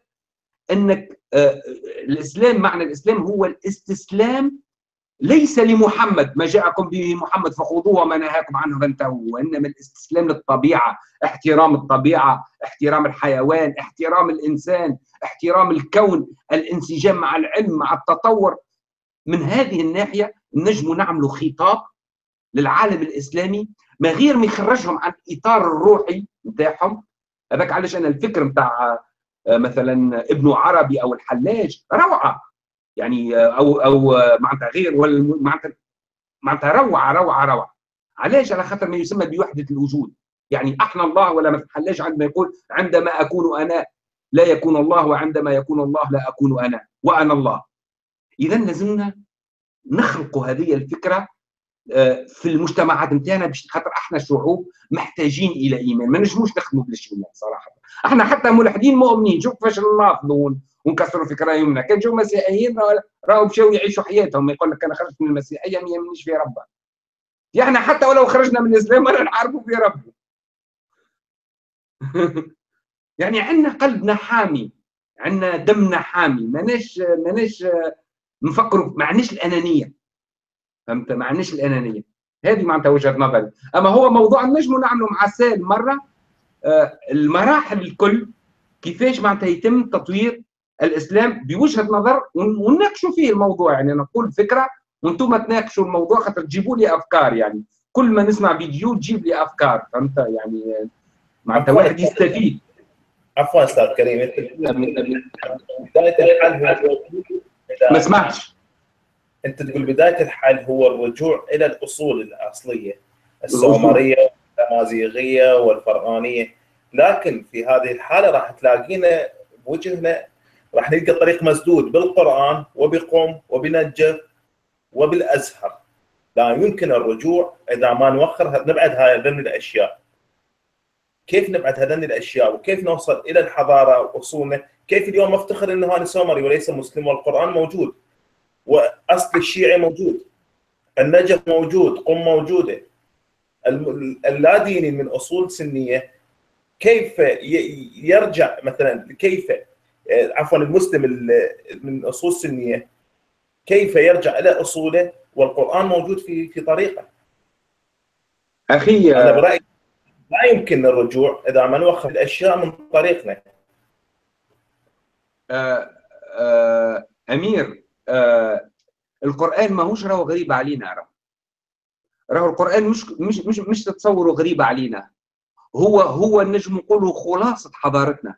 أنك آه الإسلام، معنى الإسلام هو الاستسلام ليس لمحمد، ما جاءكم به محمد فخذوه وما نهاكم عنه فانتهوا، وإنما الاستسلام للطبيعة، احترام الطبيعة، احترام الحيوان، احترام الإنسان، احترام الكون، الانسجام مع العلم، مع التطور. من هذه الناحية نجم نعمل خطاب للعالم الإسلامي ما غير ما يخرجهم عن الإطار الروحي نتاعهم. هذاك علاش أنا الفكر نتاع مثلا ابن عربي أو الحلاج روعة، يعني او او معناتها غير، ولا معناتها معناتها روعه روعه روعه. علاش؟ على خاطر ما يسمى بوحده الوجود. يعني احنا الله، ولا ما في الحلاج عندما يقول عندما اكون انا لا يكون الله، وعندما يكون الله لا اكون انا، وانا الله. اذا لازمنا نخلق هذه الفكره في المجتمعات نتاعنا، باش خاطر احنا شعوب محتاجين الى ايمان، ما نجموش نخدموا بلاش ايمان صراحه. احنا حتى ملحدين مؤمنين، شوف كيفاش نناضلون ونكسروا فكره يمنا. كان جو مسيحيين راهو مشاو يعيشوا حياتهم، يقول لك انا خرجت من المسيحيه ما يهمنيش في ربي. احنا حتى ولو خرجنا من الاسلام ما نعرفوا في ربي. يعني عندنا قلبنا حامي، عندنا دمنا حامي، ماناش ماناش نفكروا، ما عندناش الانانيه. فهمت؟ ما عندناش الانانيه. هذه معناتها وجهه نظري. اما هو موضوع نجموا نعملوا مع سال مره آه المراحل الكل كيفاش معناتها يتم تطوير الاسلام بوجهه نظر، ونناقشوا فيه الموضوع. يعني انا نقول فكره وانتم تناقشوا الموضوع، خاطر تجيبوا لي افكار. يعني كل ما نسمع فيديو تجيب لي افكار. فهمت؟ يعني معناتها واحد يستفيد. عفوا استاذ كريم، بدايه الحل ما سمعتش. انت تقول بدايه الحل هو الرجوع الى الاصول الاصليه السومريه والامازيغيه والفرعونيه، لكن في هذه الحاله راح تلاقينا بوجهنا، راح نلقى طريق مسدود بالقرآن وبقوم وبنجف وبالأزهر. لا يمكن الرجوع إذا ما نوخر نبعد هذين الأشياء. كيف نبعد هذين الأشياء وكيف نوصل إلى الحضارة وأصولنا؟ كيف اليوم أفتخر أنه أنا سومري وليس مسلم، والقرآن موجود، وأصل الشيعي موجود، النجف موجود، قم موجودة، اللاديني من أصول سنية. كيف يرجع مثلا، كيف عفوا المسلم من اصول سنيه كيف يرجع الى اصوله والقران موجود في في طريقه؟ اخي انا برايي لا يمكن الرجوع اذا ما نوخر الاشياء من طريقنا. آآ آآ امير، آآ القران ماهوش راهو غريب علينا. راهو راهو القران مش مش مش, مش تتصوره غريب علينا. هو هو نجم نقولوا خلاصه حضارتنا،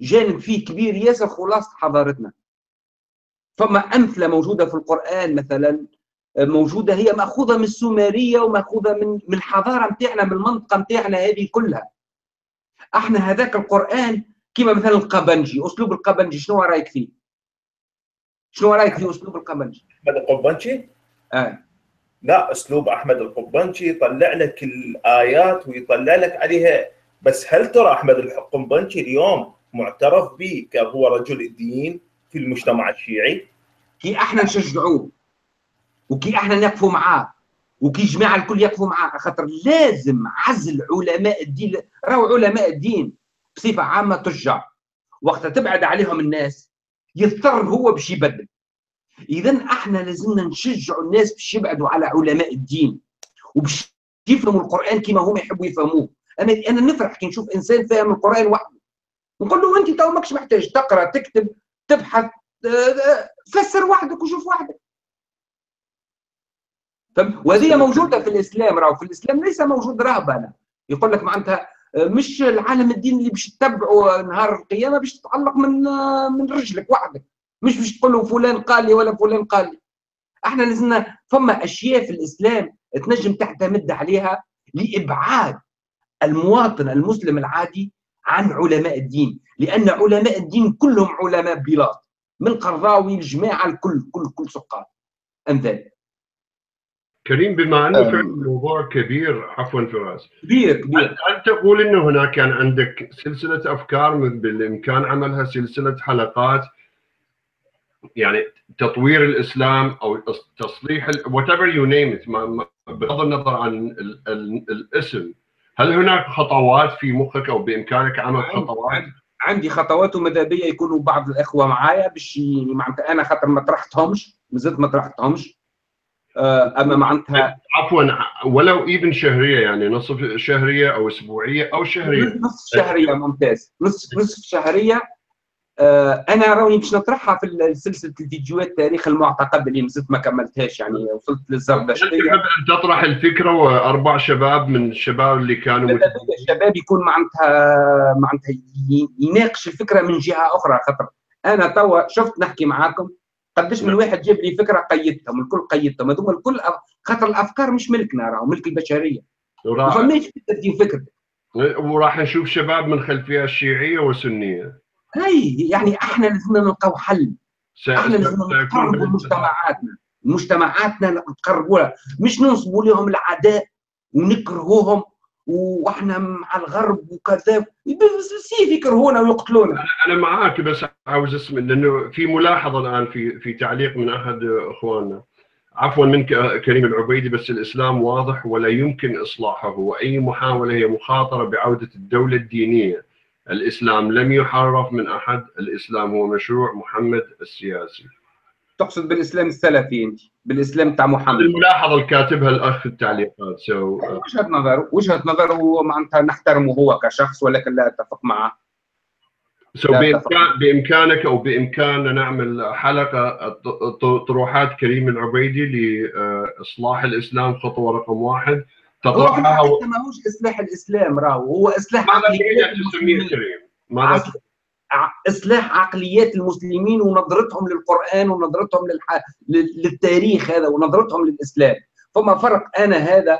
جانب فيه كبير ياسر خلاصة حضارتنا. فما أمثلة موجودة في القرآن مثلا، موجودة هي مأخوذة من السومرية ومأخوذة من من الحضارة متاعنا، من المنطقة متاعنا هذه كلها. احنا هذاك القرآن كما مثلا القبنجي، أسلوب القبنجي شنو رأيك فيه؟ شنو رايك في اسلوب القبنشي؟ احمد القبنشي؟ اه لا، اسلوب احمد القبنشي يطلع لك الايات ويطلع لك عليها، بس هل ترى احمد القبنشي اليوم معترف به كهو رجل الدين في المجتمع الشيعي؟ كي احنا نشجعوه وكي احنا نقفوا معاه وكي جماعه الكل يقفوا معاه، خاطر لازم عزل علماء الدين، راهو علماء الدين بصفه عامه تشجع، وقت تبعد عليهم الناس يضطر هو باش يبدل. اذا احنا لازمنا نشجعوا الناس باش يبعدوا على علماء الدين وباش يفهموا القران كما هم يحبوا يفهموه. انا انا نفرح كي نشوف انسان فاهم القران وحده، نقول له انت تو ماكش محتاج تقرا تكتب تبحث، فسر وحدك وشوف وحدك. وهذه موجوده في الاسلام، راهو في الاسلام ليس موجود رهبنه يقول لك معناتها مش العالم الدين اللي باش تتبعه نهار القيامه باش تتعلق من من رجلك وحدك، مش باش تقول له فلان قال لي ولا فلان قال لي. احنا لازمنا فما اشياء في الاسلام تنجم تعتمد عليها لابعاد المواطن المسلم العادي عن علماء الدين، لان علماء الدين كلهم علماء بلاط، من قرضاوي الجماعه الكل كل كل سقاط. امثال كريم، بما انه فعلا موضوع كبير، عفوا فراس، كبير كبير، هل تقول انه هناك كان عندك سلسله افكار بالامكان عملها سلسله حلقات، يعني تطوير الاسلام او تصليح وات ايفر يو نيم ات، بغض النظر عن ال ال الاسم، هل هناك خطوات في مخك او بامكانك عمل خطوات؟ عندي خطوات وماذا بيا يكونوا بعض الاخوه معايا باش معناتها انا خاطر ما طرحتهمش، مازلت ما طرحتهمش. اما معناتها عفوا ولو ايفن شهريه، يعني نصف شهريه او اسبوعيه او شهريه، نصف شهريه ممتاز، نصف نصف شهريه. آه انا راني باش نطرحها في سلسله الفيديوهات تاريخ المعتقد اللي مازلت ما كملتهاش، يعني وصلت للزردشتيه. تحب ان تطرح الفكره واربع شباب من الشباب اللي كانوا الشباب يكون معناتها معناتها يناقش الفكره من جهه اخرى، خاطر انا توا شفت نحكي معاكم قداش من واحد جاب لي فكره قيدتهم، الكل قيدتهم، هذوما الكل خاطر الافكار مش ملكنا، راهو ملك البشريه. ما فماش تبديل فكرتك. وراح نشوف شباب من خلفيه شيعيه وسنيه. اي يعني احنا لازمنا نلقاو حل. احنا لازمنا نقربوا مجتمعاتنا، مجتمعاتنا نقربوا لها، مش ننصبوا لهم العداء ونكرهوهم واحنا مع الغرب وكذا، سيف يكرهونا ويقتلونا. انا معاك، بس عاوز اسمع لانه في ملاحظه الان في في تعليق من احد اخواننا، عفوا من كريم العبيدي، بس الاسلام واضح ولا يمكن اصلاحه، واي محاوله هي مخاطره بعوده الدوله الدينيه. الاسلام لم يحرف من احد، الاسلام هو مشروع محمد السياسي. تقصد بالاسلام السلفي انت، بالاسلام تاع محمد. الملاحظه اللي كاتبها الاخ في التعليقات، سو so, uh... وجهه نظره، وجهه نظره معناتها نحترمه هو كشخص، ولكن لا اتفق معه. سو so, بإمكان... بامكانك او بامكاننا نعمل حلقه طروحات كريم العبيدي لاصلاح الاسلام، خطوه رقم واحد تطرحها. هو ماهوش اصلاح الاسلام، راهو هو اصلاح عقليات المسلمين. ماذا اصلاح عقليات المسلمين ونظرتهم للقران ونظرتهم للح... للتاريخ هذا ونظرتهم للاسلام. فما فرق انا هذا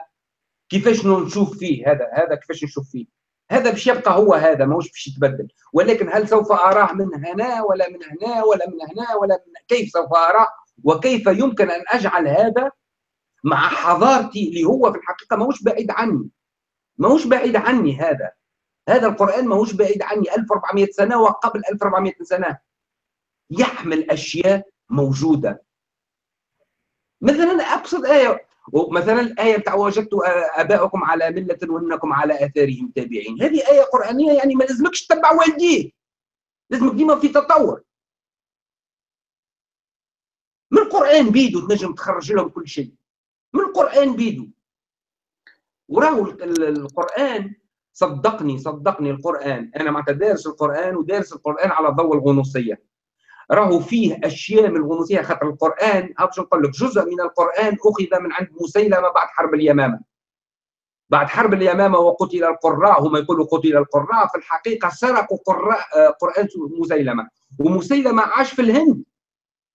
كيفاش نشوف فيه، هذا هذا كيفاش نشوف فيه، هذا باش يبقى هو هذا، ماهوش باش يتبدل. ولكن هل سوف اراه من هنا ولا من هنا ولا من هنا ولا من... كيف سوف اراه؟ وكيف يمكن ان اجعل هذا مع حضارتي اللي هو في الحقيقه ماهوش بعيد عني، ماهوش بعيد عني هذا هذا القرآن ماهوش بعيد عني، ألف وأربعمئة سنة وقبل ألف وأربعمئة سنة يحمل أشياء موجودة. مثلا أبسط آية، مثلا الآية بتاع وجدت آباءكم على ملة وإنكم على آثارهم تابعين، هذه آية قرآنية، يعني ما لازمكش تتبع والديك، لازمك ديما في تطور من القرآن بيدو، تنجم تخرج لهم كل شيء من القرآن بيدو. وراهو القرآن صدقني صدقني القرآن، أنا معناتها دارس القرآن ودارس القرآن على ضوء الغنوصية، راهو فيه أشياء من الغنوصية، خاطر القرآن هاك شو نقول لك، جزء من القرآن أخذ من عند مسيلمة بعد حرب اليمامة. بعد حرب اليمامة وقتل القراء، هم يقولوا قتل القراء، في الحقيقة سرقوا قراء قرآن مسيلمة، ومسيلمة عاش في الهند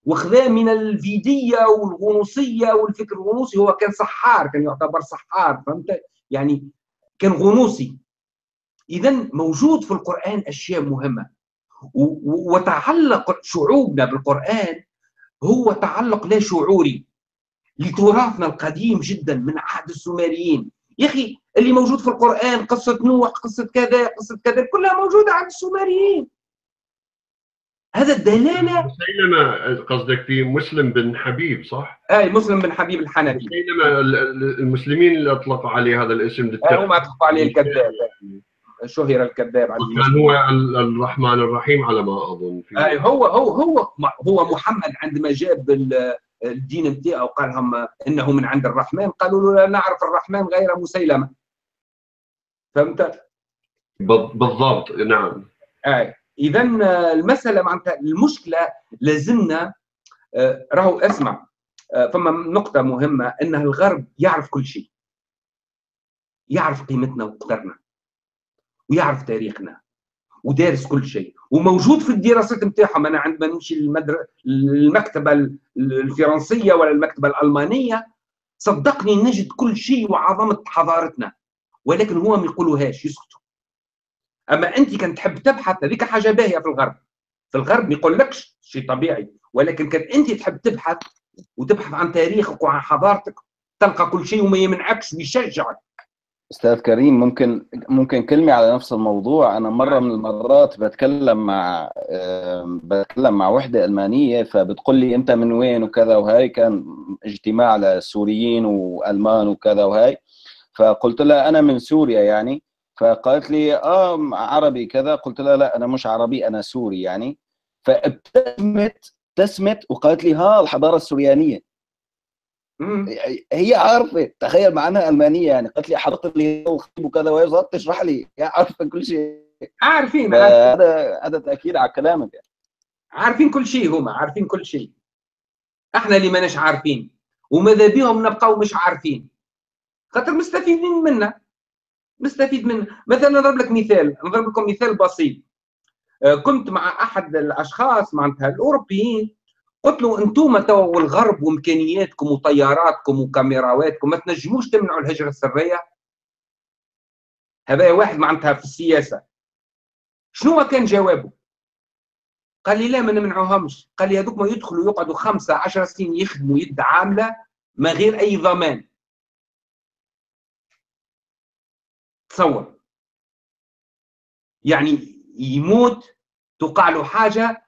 وخذا من الفيدية والغنوصية والفكر الغنوصي. هو كان سحار، كان يعتبر سحار، فهمت؟ يعني كان غنوصي. إذا موجود في القرآن أشياء مهمة، وتعلق شعوبنا بالقرآن هو تعلق لا شعوري لتراثنا القديم جدا من عهد السومريين. يا أخي اللي موجود في القرآن، قصة نوح، قصة كذا، قصة كذا، كلها موجودة عند السومريين. هذا الدلالة. مسيلمة قصدك في مسلم بن حبيب صح؟ أي مسلم بن حبيب الحنفي. مسيلمة المسلمين اللي أطلقوا عليه هذا الاسم للترجمة. هم أطلقوا عليه الكذاب. شهر الكذاب. كان هو الرحمن الرحيم على ما أظن. أي هو هو هو هو محمد عندما جاب الدين نتاعو قال لهم انه من عند الرحمن، قالوا له لا نعرف الرحمن غير مسيلمه. فهمت؟ بالضبط نعم. اي اذا المساله معناتها المشكله لازلنا آه راهو اسمع آه فما نقطه مهمه ان الغرب يعرف كل شيء. يعرف قيمتنا وقدرنا ويعرف تاريخنا ودارس كل شيء وموجود في الدراسات نتاعهم. انا عندما نمشي للمدر... المكتبه الفرنسيه ولا المكتبه الالمانيه صدقني نجد كل شيء وعظمه حضارتنا، ولكن هو ما يقولوهاش، يسكتوا. اما انت كان تحب تبحث، هذيك حاجه باهيه في الغرب. في الغرب ما يقولكش شيء طبيعي، ولكن كان انت تحب تبحث وتبحث عن تاريخك وعن حضارتك تلقى كل شيء وما يمنعكش ويشجعك. استاذ كريم ممكن ممكن كلمه على نفس الموضوع. انا مره من المرات بتكلم مع بتكلم مع وحده المانيه، فبتقول لي انت من وين وكذا وهاي، كان اجتماع للسوريين والمان وكذا وهاي، فقلت لها انا من سوريا يعني، فقالت لي اه عربي كذا، قلت لها لا انا مش عربي انا سوري يعني، فابتسمت ابتسمت وقالت لي ها الحضاره السوريانيه. هي عارفه، تخيل مع انها المانيه يعني، قالت لي حضرت لي وخطيب وكذا وهي ظبطت تشرح لي، هي عارفه كل شيء. عارفين هذا هذا تاكيد على كلامك يعني. عارفين كل شيء، هما عارفين كل شيء، احنا اللي ماناش عارفين، وماذا بيهم نبقاو مش عارفين خاطر مستفيدين منا. مستفيد منا مثلا نضرب لك مثال، نضرب لكم مثال بسيط. كنت مع احد الاشخاص معناتها الاوروبيين، قلت له انتم توا والغرب وامكانياتكم وطياراتكم وكاميراواتكم ما تنجموش تمنعوا الهجره السريه؟ هذا واحد معناتها في السياسه. شنو كان جوابه؟ قال لي لا ما نمنعوهمش، قال لي هذوك ما يدخلوا يقعدوا خمسه عشر سنين يخدموا يد عامله ما غير اي ضمان. تصور يعني يموت توقع له حاجه.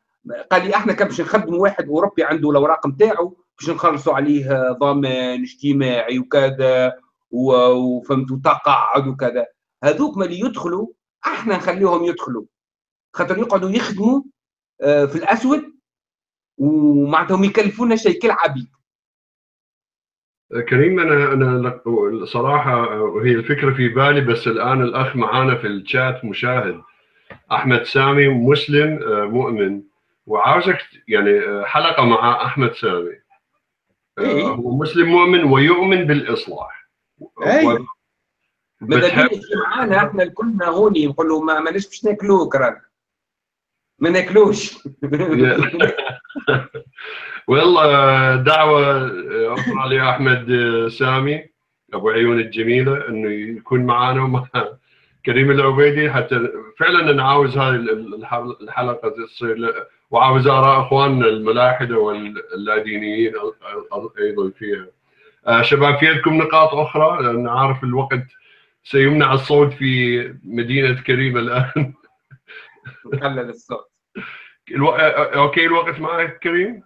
قال لي احنا كان باش نخدموا واحد اوروبي عنده الاوراق نتاعو باش نخلصوا عليه ضمان اجتماعي وكذا وفهمتوا تقاعد وكذا، هذوك ملي يدخلوا احنا نخليهم يدخلوا خاطر يقعدوا يخدموا في الاسود ومعناتهم يكلفونا شيكل عبيد. كريم انا انا صراحه هي الفكره في بالي، بس الان الاخ معانا في الشات مشاهد احمد سامي مسلم مؤمن وعاوزك يعني حلقه مع احمد سامي. إيه؟ هو مسلم مؤمن ويؤمن بالاصلاح. اي ماذا بيش معانا احنا كلنا هوني نقول له ما ماناش باش ناكلوك راك ما ناكلوش. والله دعوه اخرى لاحمد سامي ابو عيون الجميله انه يكون معانا ومع كريم العبيدي حتى فعلا انا عاوز هذه الحلقه تصير، وعاوز اراء اخواننا الملاحده واللادينيين ايضا فيها. شباب في عندكم نقاط اخرى؟ لان عارف الوقت سيمنع الصوت في مدينه كريم الان. قلل الصوت. الو... اوكي الوقت معك كريم؟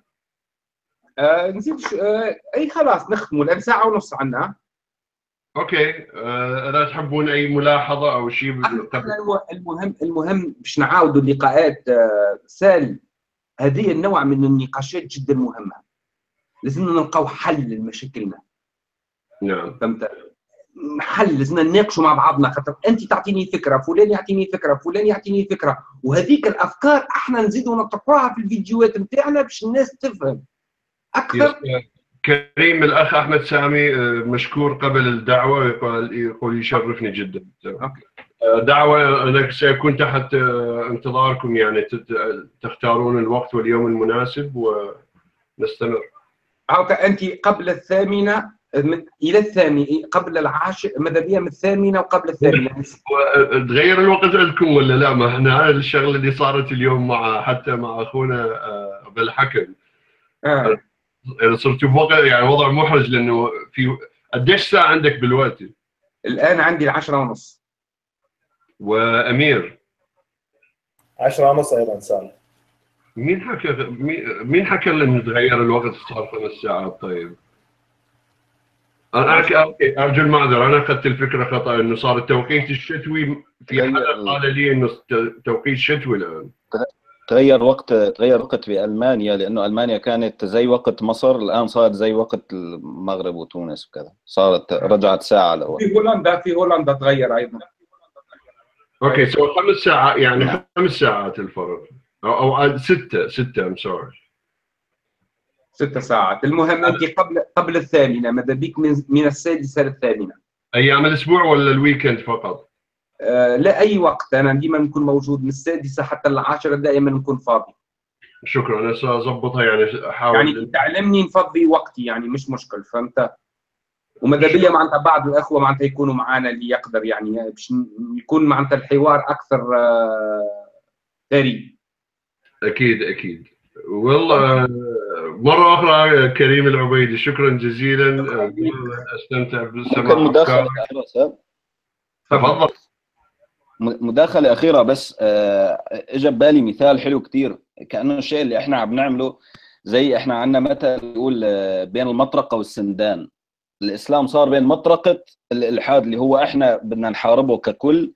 آه نسيت آه... اي خلاص نختموا الان ساعه ونص عنا. اوكي آه... لا تحبون اي ملاحظه او شيء؟ المهم المهم باش نعاودوا اللقاءات آه... سالي. هذه النوع من النقاشات جدا مهمه، لازمنا نلقاو حل لمشاكلنا. نعم فهمت؟ حل، لازمنا نناقشوا مع بعضنا خاطر انت تعطيني فكره، فلان يعطيني فكره، فلان يعطيني فكره، وهذيك الافكار احنا نزيدوا نطرحوها في الفيديوهات نتاعنا باش الناس تفهم اكثر. كريم الاخ احمد سامي مشكور قبل الدعوه، يقول يشرفني جدا. دعوه انا سيكون تحت انتظاركم يعني، تختارون الوقت واليوم المناسب ونستمر. انت قبل الثامنه الى الثاني قبل العاشر ماذا بيا من الثامنه وقبل الثامنه. تغير الوقت عندكم ولا لا؟ ما احنا الشغله اللي صارت اليوم مع حتى مع اخونا بالحكم اه صرت بوقت يعني وضع محرج، لانه في قديش ساعه عندك بالوقت؟ الان عندي العشرة ونص. وامير عشرة ونص ايضا ساعه. مين حكى مين حكى لنا تغير الوقت صار خمس ساعات؟ طيب انا ارجو المعذره، انا اخذت الفكره خطا انه صار التوقيت الشتوي. في حدا قال لي انه توقيت شتوي الان. تغير وقت تغير وقت بالمانيا، لانه المانيا كانت زي وقت مصر، الان صارت زي وقت المغرب وتونس وكذا، صارت رجعت ساعه لورا. في هولندا في هولندا تغير ايضا. اوكي سو خمس ساعات يعني لا. خمس ساعات الفرق او او سته سته ام سوري ست ساعات. المهم انت قبل قبل الثامنه، ماذا بيك من, من السادسه للثامنه. ايام الاسبوع ولا الويكند فقط؟ آه لا اي وقت، انا ديما نكون موجود من السادسه حتى العاشره، دائما نكون فاضي. شكرا، انا ساظبطها يعني احاول يعني تعلمني نفضي وقتي يعني مش مشكل، فهمت؟ وماذا بيا معناتها بعض الاخوه معناتها يكونوا معنا اللي يقدر يعني باش يكون معناتها الحوار اكثر آه ثري. اكيد اكيد. والله مرة أخرى كريم العبيدي شكرا جزيلا، استمتع بالسماع. مداخلة أخيرة، تفضل. مداخلة أخيرة بس، إجا ببالي مثال حلو كثير، كأنه الشيء اللي إحنا عم نعمله زي إحنا عندنا مثل يقول بين المطرقة والسندان، الإسلام صار بين مطرقة الإلحاد اللي هو إحنا بدنا نحاربه ككل،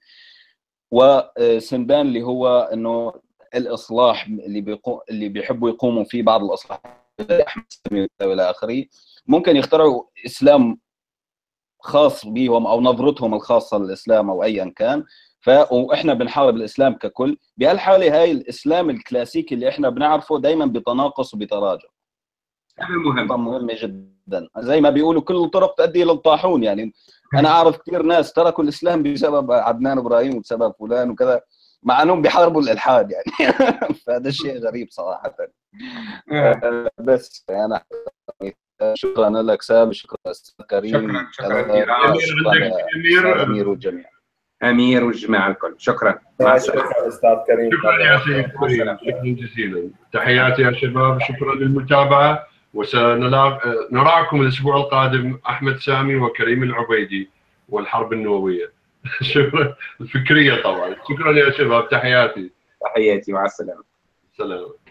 وسندان اللي هو إنه الاصلاح اللي بيقو... اللي بيحبوا يقوموا فيه بعض الاصلاحات احمد سامي والى اخره، ممكن يخترعوا اسلام خاص بيهم او نظرتهم الخاصه للاسلام او ايا كان، ف واحنا بنحارب الاسلام ككل، بهالحاله هاي الاسلام الكلاسيكي اللي احنا بنعرفه دائما بتناقص وبتراجع. هذا مهم، مهمه جدا، زي ما بيقولوا كل الطرق تؤدي الى الطاحون، يعني انا اعرف كثير ناس تركوا الاسلام بسبب عدنان ابراهيم وبسبب فلان وكذا، مع انهم بيحاربوا الالحاد يعني فهذا الشيء غريب صراحه. بس انا شكرا لك سامي، شكرا استاذ كريم، شكرا امير امير والجميع، امير والجماعه الكل، شكرا. مع السلامه استاذ كريم، شكرا يا سيد كريم، شكرا جزيلا، تحياتي يا شباب، شكرا للمتابعه، وسنراكم الاسبوع القادم احمد سامي وكريم العبيدي والحرب النوويه شكرا الفكرية طبعا. شكرا يا شباب، تحياتي تحياتي مع السلامة. سلام.